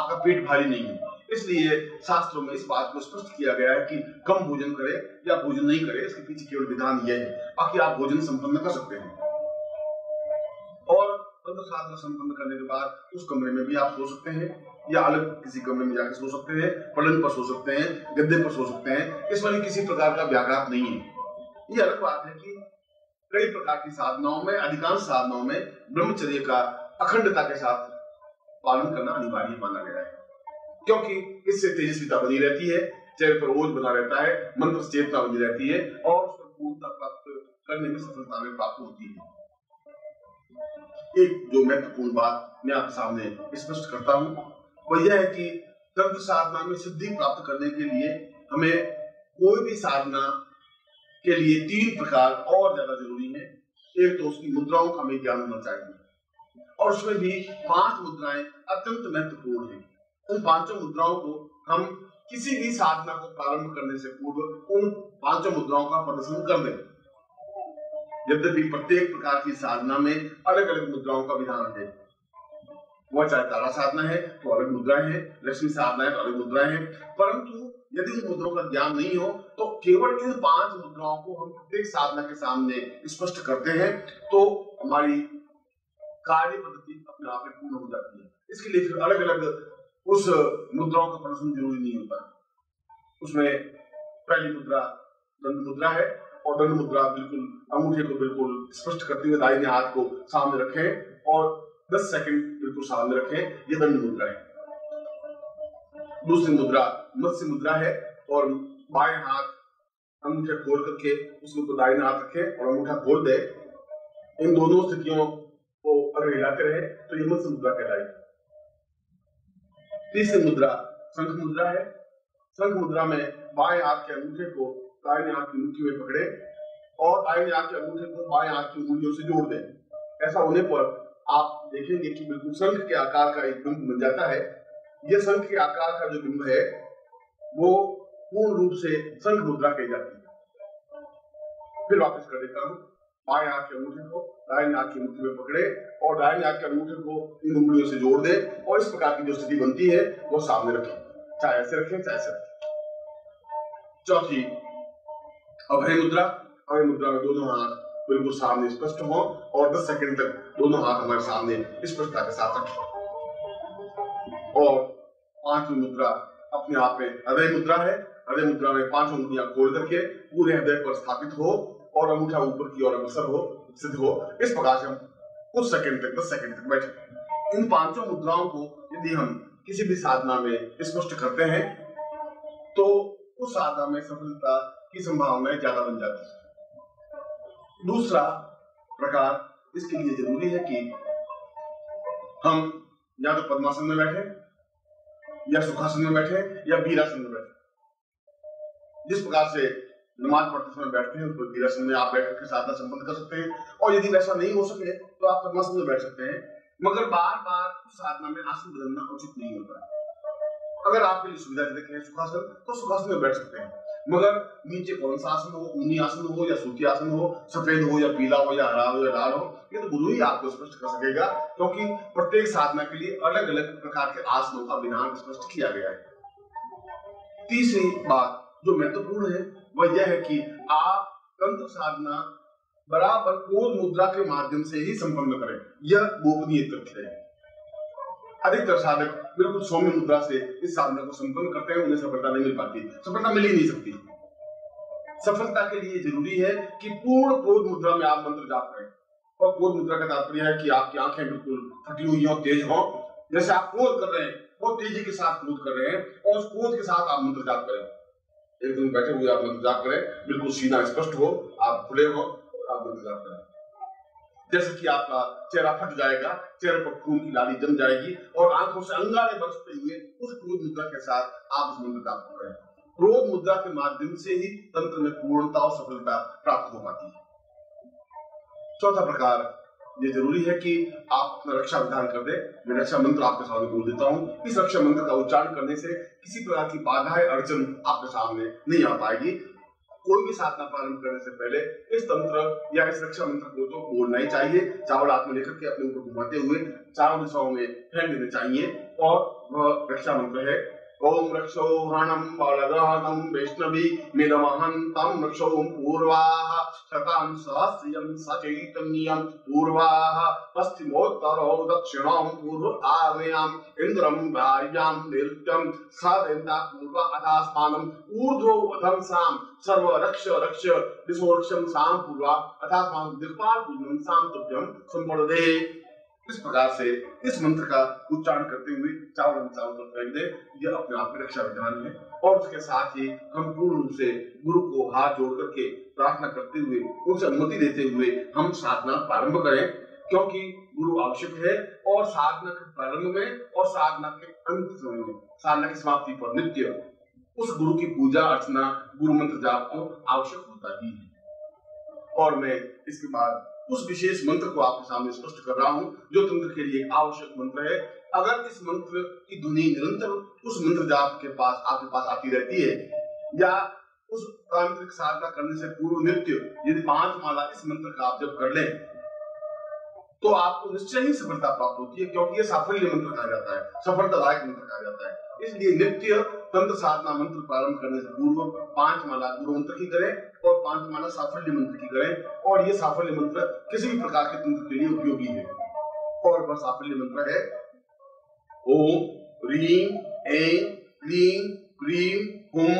आपका पेट भारी नहीं हो। इसलिए शास्त्रों में इस बात को स्पष्ट किया गया है कि कम भोजन करें या भोजन नहीं करें, इसके पीछे केवल विधान यह है। बाकी आप भोजन संपन्न कर सकते हैं और तंत्र साधना संपन्न करने के बाद उस कमरे में भी आप सो सकते हैं या अलग किसी कमरे में जाकर सो सकते हैं, पलंग पर सो सकते हैं, गद्दे पर सो सकते हैं। इस वाली किसी प्रकार का व्याघात नहीं है। ये अलग बात है कि कई प्रकार की साधनाओं में, अधिकांश साधनाओं में ब्रह्मचर्य का अखंडता के साथ पालन करना अनिवार्य माना गया है, क्योंकि इससे तेजस्विता बनी रहती है, चेहरे पर ओज बना रहता है, मंत्र चेतना बनी रहती है और उसको पूर्णता प्राप्त करने में सफलता में प्राप्त होती है। एक जो महत्वपूर्ण बात मैं आपके सामने स्पष्ट करता हूँ वह यह है कि तंत्र साधना में सिद्धि प्राप्त करने के लिए हमें कोई भी साधना के लिए तीन प्रकार और ज्यादा जरूरी है। एक तो उसकी मुद्राओं का हमें ज्ञान होना चाहिए और उसमें भी पांच मुद्राएं अत्यंत महत्वपूर्ण हैं। उन पांचों मुद्राओं को हम किसी भी साधना को प्रारंभ करने से पूर्व उन पांचों मुद्राओं का प्रदर्शन कर दें। यद्यपि प्रत्येक प्रकार की साधना में अलग अलग मुद्राओं का विधान है, वह चाहे तारा साधना है तो अलग मुद्राएं हैं, लक्ष्मी साधना है तो अलग मुद्राएं हैं, परंतु यदि इन मुद्राओं का ज्ञान नहीं हो तो केवल इन पांच मुद्राओं को हम प्रत्येक साधना के सामने स्पष्ट करते हैं तो हमारी कार्य पद्धति अपने आप में पूर्ण हो जाती है। इसके लिए फिर अलग अलग उस मुद्राओं का प्रदर्शन जरूरी नहीं होता। उसमें पहली मुद्रा दंड मुद्रा है और दंड मुद्रा बिल्कुल अंगूठे को बिल्कुल स्पष्ट करते हुए दाहिने हाथ को सामने रखें और दस सेकंड बिल्कुल सामने रखें, यह दंड मुद्रा है। दूसरी मुद्रा मत्स्य मुद्रा है और बाएं हाथ अंगूठा खोल करके उसके ऊपर दाहिने हाथ रखें और अंगूठा खोल दे। इन दोनों स्थितियों को अगर हिलाते रहे तो यह मत्स्य मुद्रा कहलाएगी। तीसरी मुद्रा शंख मुद्रा है। शंख मुद्रा में बाएं हाथ के अंगूठे को दाहिने हाथ की मुट्ठी में पकड़े और दाहिने हाथ के अंगूठे को बाएं हाथ की उंगलियों से जोड़ दें। ऐसा होने पर आप देखेंगे कि बिल्कुल शंख के आकार का एक बिंब बन जाता है। यह शंख के आकार का जो बिंब है वो पूर्ण रूप से शंख मुद्रा कही जाती है। फिर वापस कर देता हूँ, बाएं हाथ के अंगूठे को दाहिने हाथ की मुट्ठी में पकड़े और दाहिने हाथ के अंगूठे को इन उंगलियों से जोड़ दे और इस प्रकार की जो स्थिति बनती है वो सामने रखें, चाहे ऐसे रखें चाहे ऐसे रखें। चौथी अभय मुद्रा। अभय मुद्रा में दोनों हाथ बिल्कुल सामने स्पष्ट हो और दस सेकंड तक दोनों हाथ हमारे सामने स्पष्टता के साथ रखें। और पांचवी मुद्रा अपने आप में हृदय मुद्रा है। हृदय मुद्रा में पांचों उंगलियां खोल करके पूरे हृदय पर स्थापित हो और अंगूठा ऊपर की ओर अग्रसर हो, सिद्ध हो। इस प्रकार से हम कुछ सेकंड तक दस सेकंड तक बैठे। इन पांचों मुद्राओं को यदि हम किसी भी साधना में स्पष्ट करते हैं तो उस साधना में सफलता की संभावनाएं ज्यादा बन जाती है। दूसरा प्रकार इसके लिए जरूरी है कि हम या तो पद्मासन में बैठे या सुखासन में बैठे या वीरासन में बैठे। जिस प्रकार से नमाज पढ़ते समय बैठते हैं तो वीरासन में आप बैठकर के साधना संपन्न कर सकते हैं, और यदि वैसा नहीं हो सके तो आप पद्मासन में बैठ सकते हैं, मगर बार बार उस साधना में आसन बदलना उचित नहीं होता। अगर आपके लिए सुविधाजनक है सुखासन तो सुखासन में बैठ सकते हैं, मगर नीचे कौन सा आसन हो, ऊनी आसन हो या सूती आसन हो, सफेद हो या पीला हो या हरा हो या लाल हो, ये तो गुरु ही आपको स्पष्ट कर सकेगा, क्योंकि प्रत्येक साधना के लिए अलग अलग प्रकार के आसनों का विधान स्पष्ट किया गया है। तीसरी बात जो महत्वपूर्ण है वह यह है कि आप तंत्र साधना बराबर पूर्ण मुद्रा के माध्यम से ही संपन्न करें, यह गोपनीय तथ्य है। अधिकतर साधक बिल्कुल सौम्य मुद्रा से इस साधना को संपन्न करते हैं, उन्हें सफलता नहीं मिल पाती, सफलता मिल ही नहीं सकती। सफलता के लिए जरूरी है कि पूर्ण पूर्ण मुद्रा में आप मंत्र जाप करें, और पूर्ण मुद्रा का तात्पर्य है कि आपकी आंखें बिल्कुल फटी हुई हो, तेज हो, जैसे आप क्रोध कर रहे हैं बहुत तेजी के साथ क्रोध कर रहे हैं, और उस क्रोध के साथ आप मंत्र जाप करें। एक दिन बैठे हुए आप मंत्र जाप करें, बिल्कुल सीधा स्पष्ट हो, आप खुले हो, आप जाता है। जैसे कि आपका चेहरा फट जाएगा, चेहरे पर खून की लाली जम जाएगी और आंखों से अंगारे बरसते हुए उस क्रोध मुद्रा के साथ आप मंत्र जाप कर रहे हैं। क्रोध मुद्रा के माध्यम से ही तंत्र में पूर्णता और सफलता प्राप्त हो पाती है। चौथा प्रकार ये जरूरी है कि आप अपना रक्षा विधान कर दें। मैं रक्षा मंत्र आपके सामने बोल देता हूँ। इस रक्षा मंत्र का उच्चारण करने से किसी प्रकार की बाधा अड़चन आपके सामने नहीं आ पाएगी। कोई भी साधना प्रारंभ करने से पहले इस तंत्र या इस रक्षा मंत्र को तो बोलना ही चाहिए, चावल हाथ में लेकर के अपने ऊपर घुमाते हुए चारों दिशाओं में फेंक देने चाहिए, और वह रक्षा मंत्र है ओम रक्षोहणं बलदहनं वैष्णवी मिलमहन्तं रक्षों पूर्वाः शतं सहस्रं सचैतन्यं पूर्वाः पश्चिमोत्तरो दक्षिणं पूर्व आग्नेयं इन्द्रं भार्यां निर्जं सवेन्दा पूर्व अधास्मानं ऊर्ध्वो अधंसां सर्व रक्ष रक्ष दिशोरक्षं सां पूर्व अधास्मानं दिक्पाल पूर्णं सां तुभ्यं सम्पूर्णदे। इस प्रकार से इस मंत्र का उच्चारण करते हुए चावल चावल को फेंक दे, यह अपने आप में रक्षा विधान है। और उसके साथ ही हम पूर्ण रूप से गुरु को हाथ जोड़ करके प्रार्थना करते हुए उनसे अनुमति देते हुए हम साधना प्रारंभ करें, क्योंकि गुरु आवश्यक है। और साधना के प्रारंभ में और साधना के अंत में, साधना की समाप्ति पर नित्य उस गुरु की पूजा अर्चना गुरु मंत्र जाप को आवश्यक होता ही है। और मैं इसके बाद उस विशेष मंत्र को आपके सामने स्पष्ट कर रहा हूं जो तंत्र के लिए आवश्यक मंत्र है। अगर इस मंत्र की ध्वनि निरंतर उस मंत्र जाप के पास आपके पास आती रहती है, या उस तांत्रिक साधना करने से पूर्व नित्य यदि पांच माला इस मंत्र का आप जब कर लें तो आपको निश्चय ही सफलता प्राप्त होती है, क्योंकि यह साफल्य मंत्र कहा जाता है, सफलतादायक मंत्र कहा जाता है। इसलिए नित्य तंत्र साधना मंत्र प्रारंभ करने से पूर्व पांच माला गुरु मंत्र की करें और पांच माला साफल्य मंत्र की करें, और ये साफल्य मंत्र किसी भी प्रकार के तंत्र के लिए उपयोगी है। और वह साफल्य मंत्र है ओम रीम ऐं क्लीम क्रीम हुम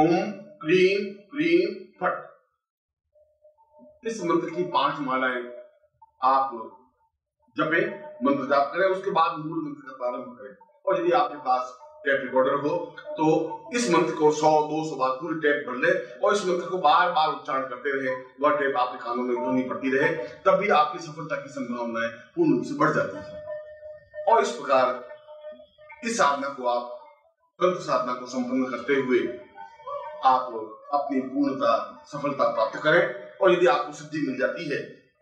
हुम क्रीम क्रीम फट। इस मंत्र की पांच मालाएं आप जपे, मंत्र जाप करें, उसके बाद मूल मंत्र का प्रारंभ करें। और यदि आपके पास टेप रिकॉर्डर हो तो इस मंत्र को सौ दो सौ बार पूरी टेप भर ले और इस मंत्र को बार बार उच्चारण करते रहे। वह टेप आपके कानों में ध्वनि पड़ती रहे, तभी आपकी सफलता की संभावनाएं पूर्ण रूप से बढ़ जाती है। और इस प्रकार इस साधना को आप तंत्र साधना को संपन्न करते हुए आप अपनी पूर्णता सफलता प्राप्त करें। और यदि आपको सिद्धि मिल जाती है,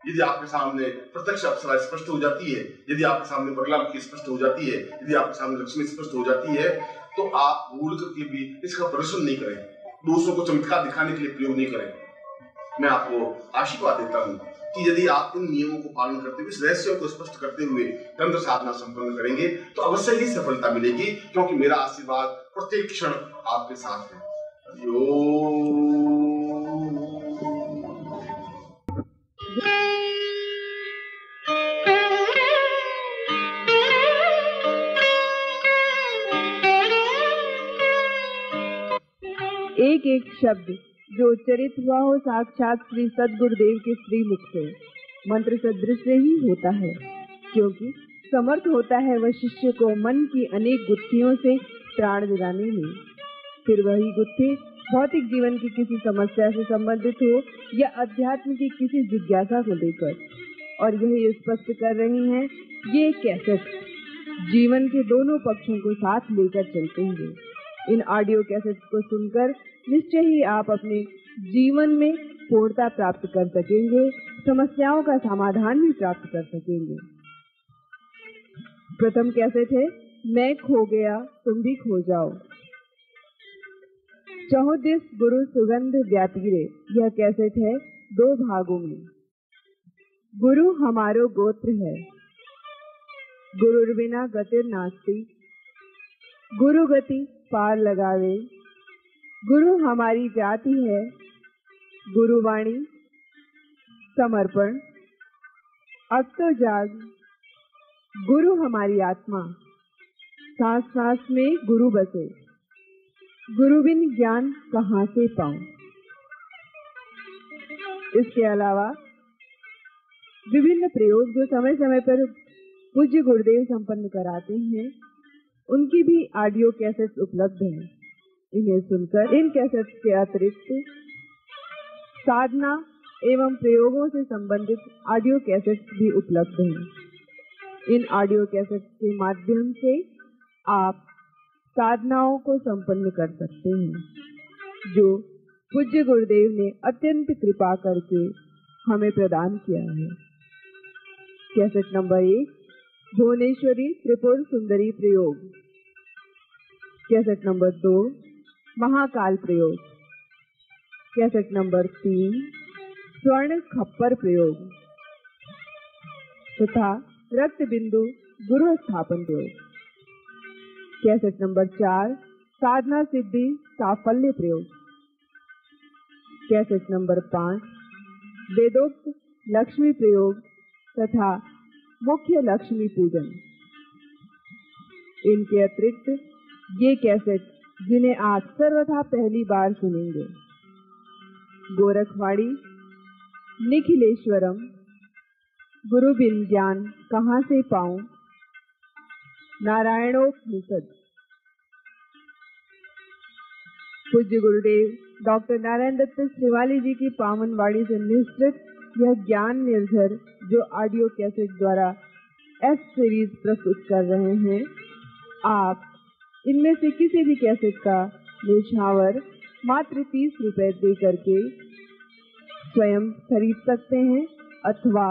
यदि आपके सामने प्रत्यक्ष अप्सरा स्पष्ट हो जाती है, यदि आपके सामने बगलामुखी स्पष्ट हो जाती है, यदि आपके सामने लक्ष्मी स्पष्ट हो जाती है, तो आप भूल करके भी इसका प्रदर्शन नहीं करें, दूसरों को चमत्कार दिखाने के लिए प्रयोग नहीं करें। मैं आपको आशीर्वाद देता हूँ कि यदि आप इन नियमों को पालन करते हुए, इस रहस्य को स्पष्ट करते हुए तंत्र साधना संपन्न करेंगे तो अवश्य ही सफलता मिलेगी, क्योंकि मेरा आशीर्वाद प्रत्येक क्षण आपके साथ है। एक एक शब्द जो उच्चरित हुआ हो साक्षात श्री सदगुरुदेव के श्रीमुख से मंत्र सदृश से ही होता है, क्योंकि समर्थ होता है वह शिष्य को मन की अनेक गुत्थियों से त्राण दिलाने में। फिर वही गुत्थी भौतिक जीवन की किसी समस्या से संबंधित हो या अध्यात्म की किसी जिज्ञासा को लेकर, और यही स्पष्ट कर रही हैं ये कैसेट जीवन के दोनों पक्षों को साथ लेकर चलते हैं। इन ऑडियो कैसेट को सुनकर निश्चय ही आप अपने जीवन में पूर्णता प्राप्त कर सकेंगे, समस्याओं का समाधान भी प्राप्त कर सकेंगे। प्रथम कैसेट है मैं खो गया तुम भी खो जाओ। चौहदिस गुरु सुगंध व्यापीरे यह कैसेट है दो भागों में। गुरु हमारो गोत्र है, गुरुर बिना गतिर नास्ति, गुरु गति पार लगावे, गुरु हमारी जाति है, गुरुवाणी, समर्पण, अब तो जाग, गुरु हमारी आत्मा, सांस सांस में गुरु बसे, गुरु बिन ज्ञान कहाँ से पाऊं। इसके अलावा विभिन्न प्रयोग जो समय समय पर पूज्य गुरुदेव संपन्न कराते हैं उनकी भी ऑडियो कैसेट्स उपलब्ध हैं। इन्हें सुनकर इन कैसेट्स के अतिरिक्त साधना एवं प्रयोगों से संबंधित ऑडियो कैसेट्स भी उपलब्ध हैं। इन ऑडियो कैसेट्स के माध्यम से आप साधनाओं को संपन्न कर सकते हैं जो पूज्य गुरुदेव ने अत्यंत कृपा करके हमें प्रदान किया है। कैसेट नंबर एक भुवनेश्वरी त्रिपुर सुंदरी प्रयोग। कैसेट नंबर दो महाकाल प्रयोग। कैसेट नंबर तीन स्वर्ण खप्पर प्रयोग तथा रक्त बिंदु गुरु स्थापन प्रयोग। कैसेट नंबर चार साधना सिद्धि साफल्य प्रयोग। कैसेट नंबर पाँच वेदोक्त लक्ष्मी प्रयोग तथा मुख्य लक्ष्मी पूजन। इनके अतिरिक्त ये कैसेट जिन्हें आप सर्वथा पहली बार सुनेंगे, गोरखवाड़ी, निखिलेश्वरम, गुरु बिन ज्ञान कहाँ से पाऊं, नारायणोपनिषद, पूज्य गुरुदेव डॉक्टर नारायण दत्त श्रीमाली जी की पावन वाणी से निश्चित यह ज्ञान निर्भर जो ऑडियो कैसेट द्वारा एस सीरीज प्रस्तुत कर रहे हैं, आप इनमें से किसी भी कैसेट का निछावर मात्र तीस रुपए दे करके स्वयं खरीद सकते हैं अथवा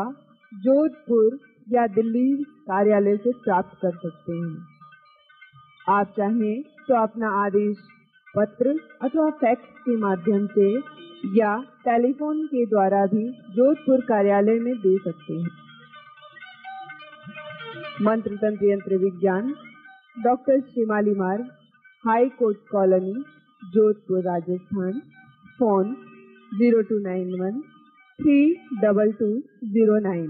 जोधपुर या दिल्ली कार्यालय से प्राप्त कर सकते हैं। आप चाहें तो अपना आदेश पत्र अथवा फैक्स के माध्यम से या टेलीफोन के द्वारा भी जोधपुर कार्यालय में दे सकते हैं। मंत्र तंत्र यंत्र विज्ञान, डॉक्टर श्रीमाली मार्ग, high court colony, Jodhpur, Rajasthan. Phone zero two nine one three double two zero nine,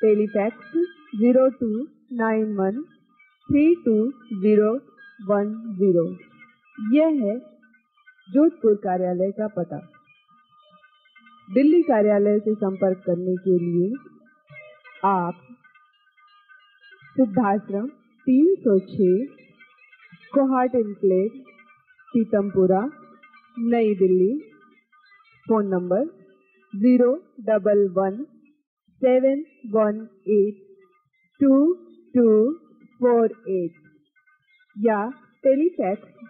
telefax zero two nine one three two zero one zero. यह है जोधपुर कार्यालय का पता। दिल्ली कार्यालय से संपर्क करने के लिए आप सिद्धाश्रम तीन सौ छह, Kohat enclave, Pitampura, New Delhi, phone number zero double one seven one eight two two four eight, या टेलीफैक्स।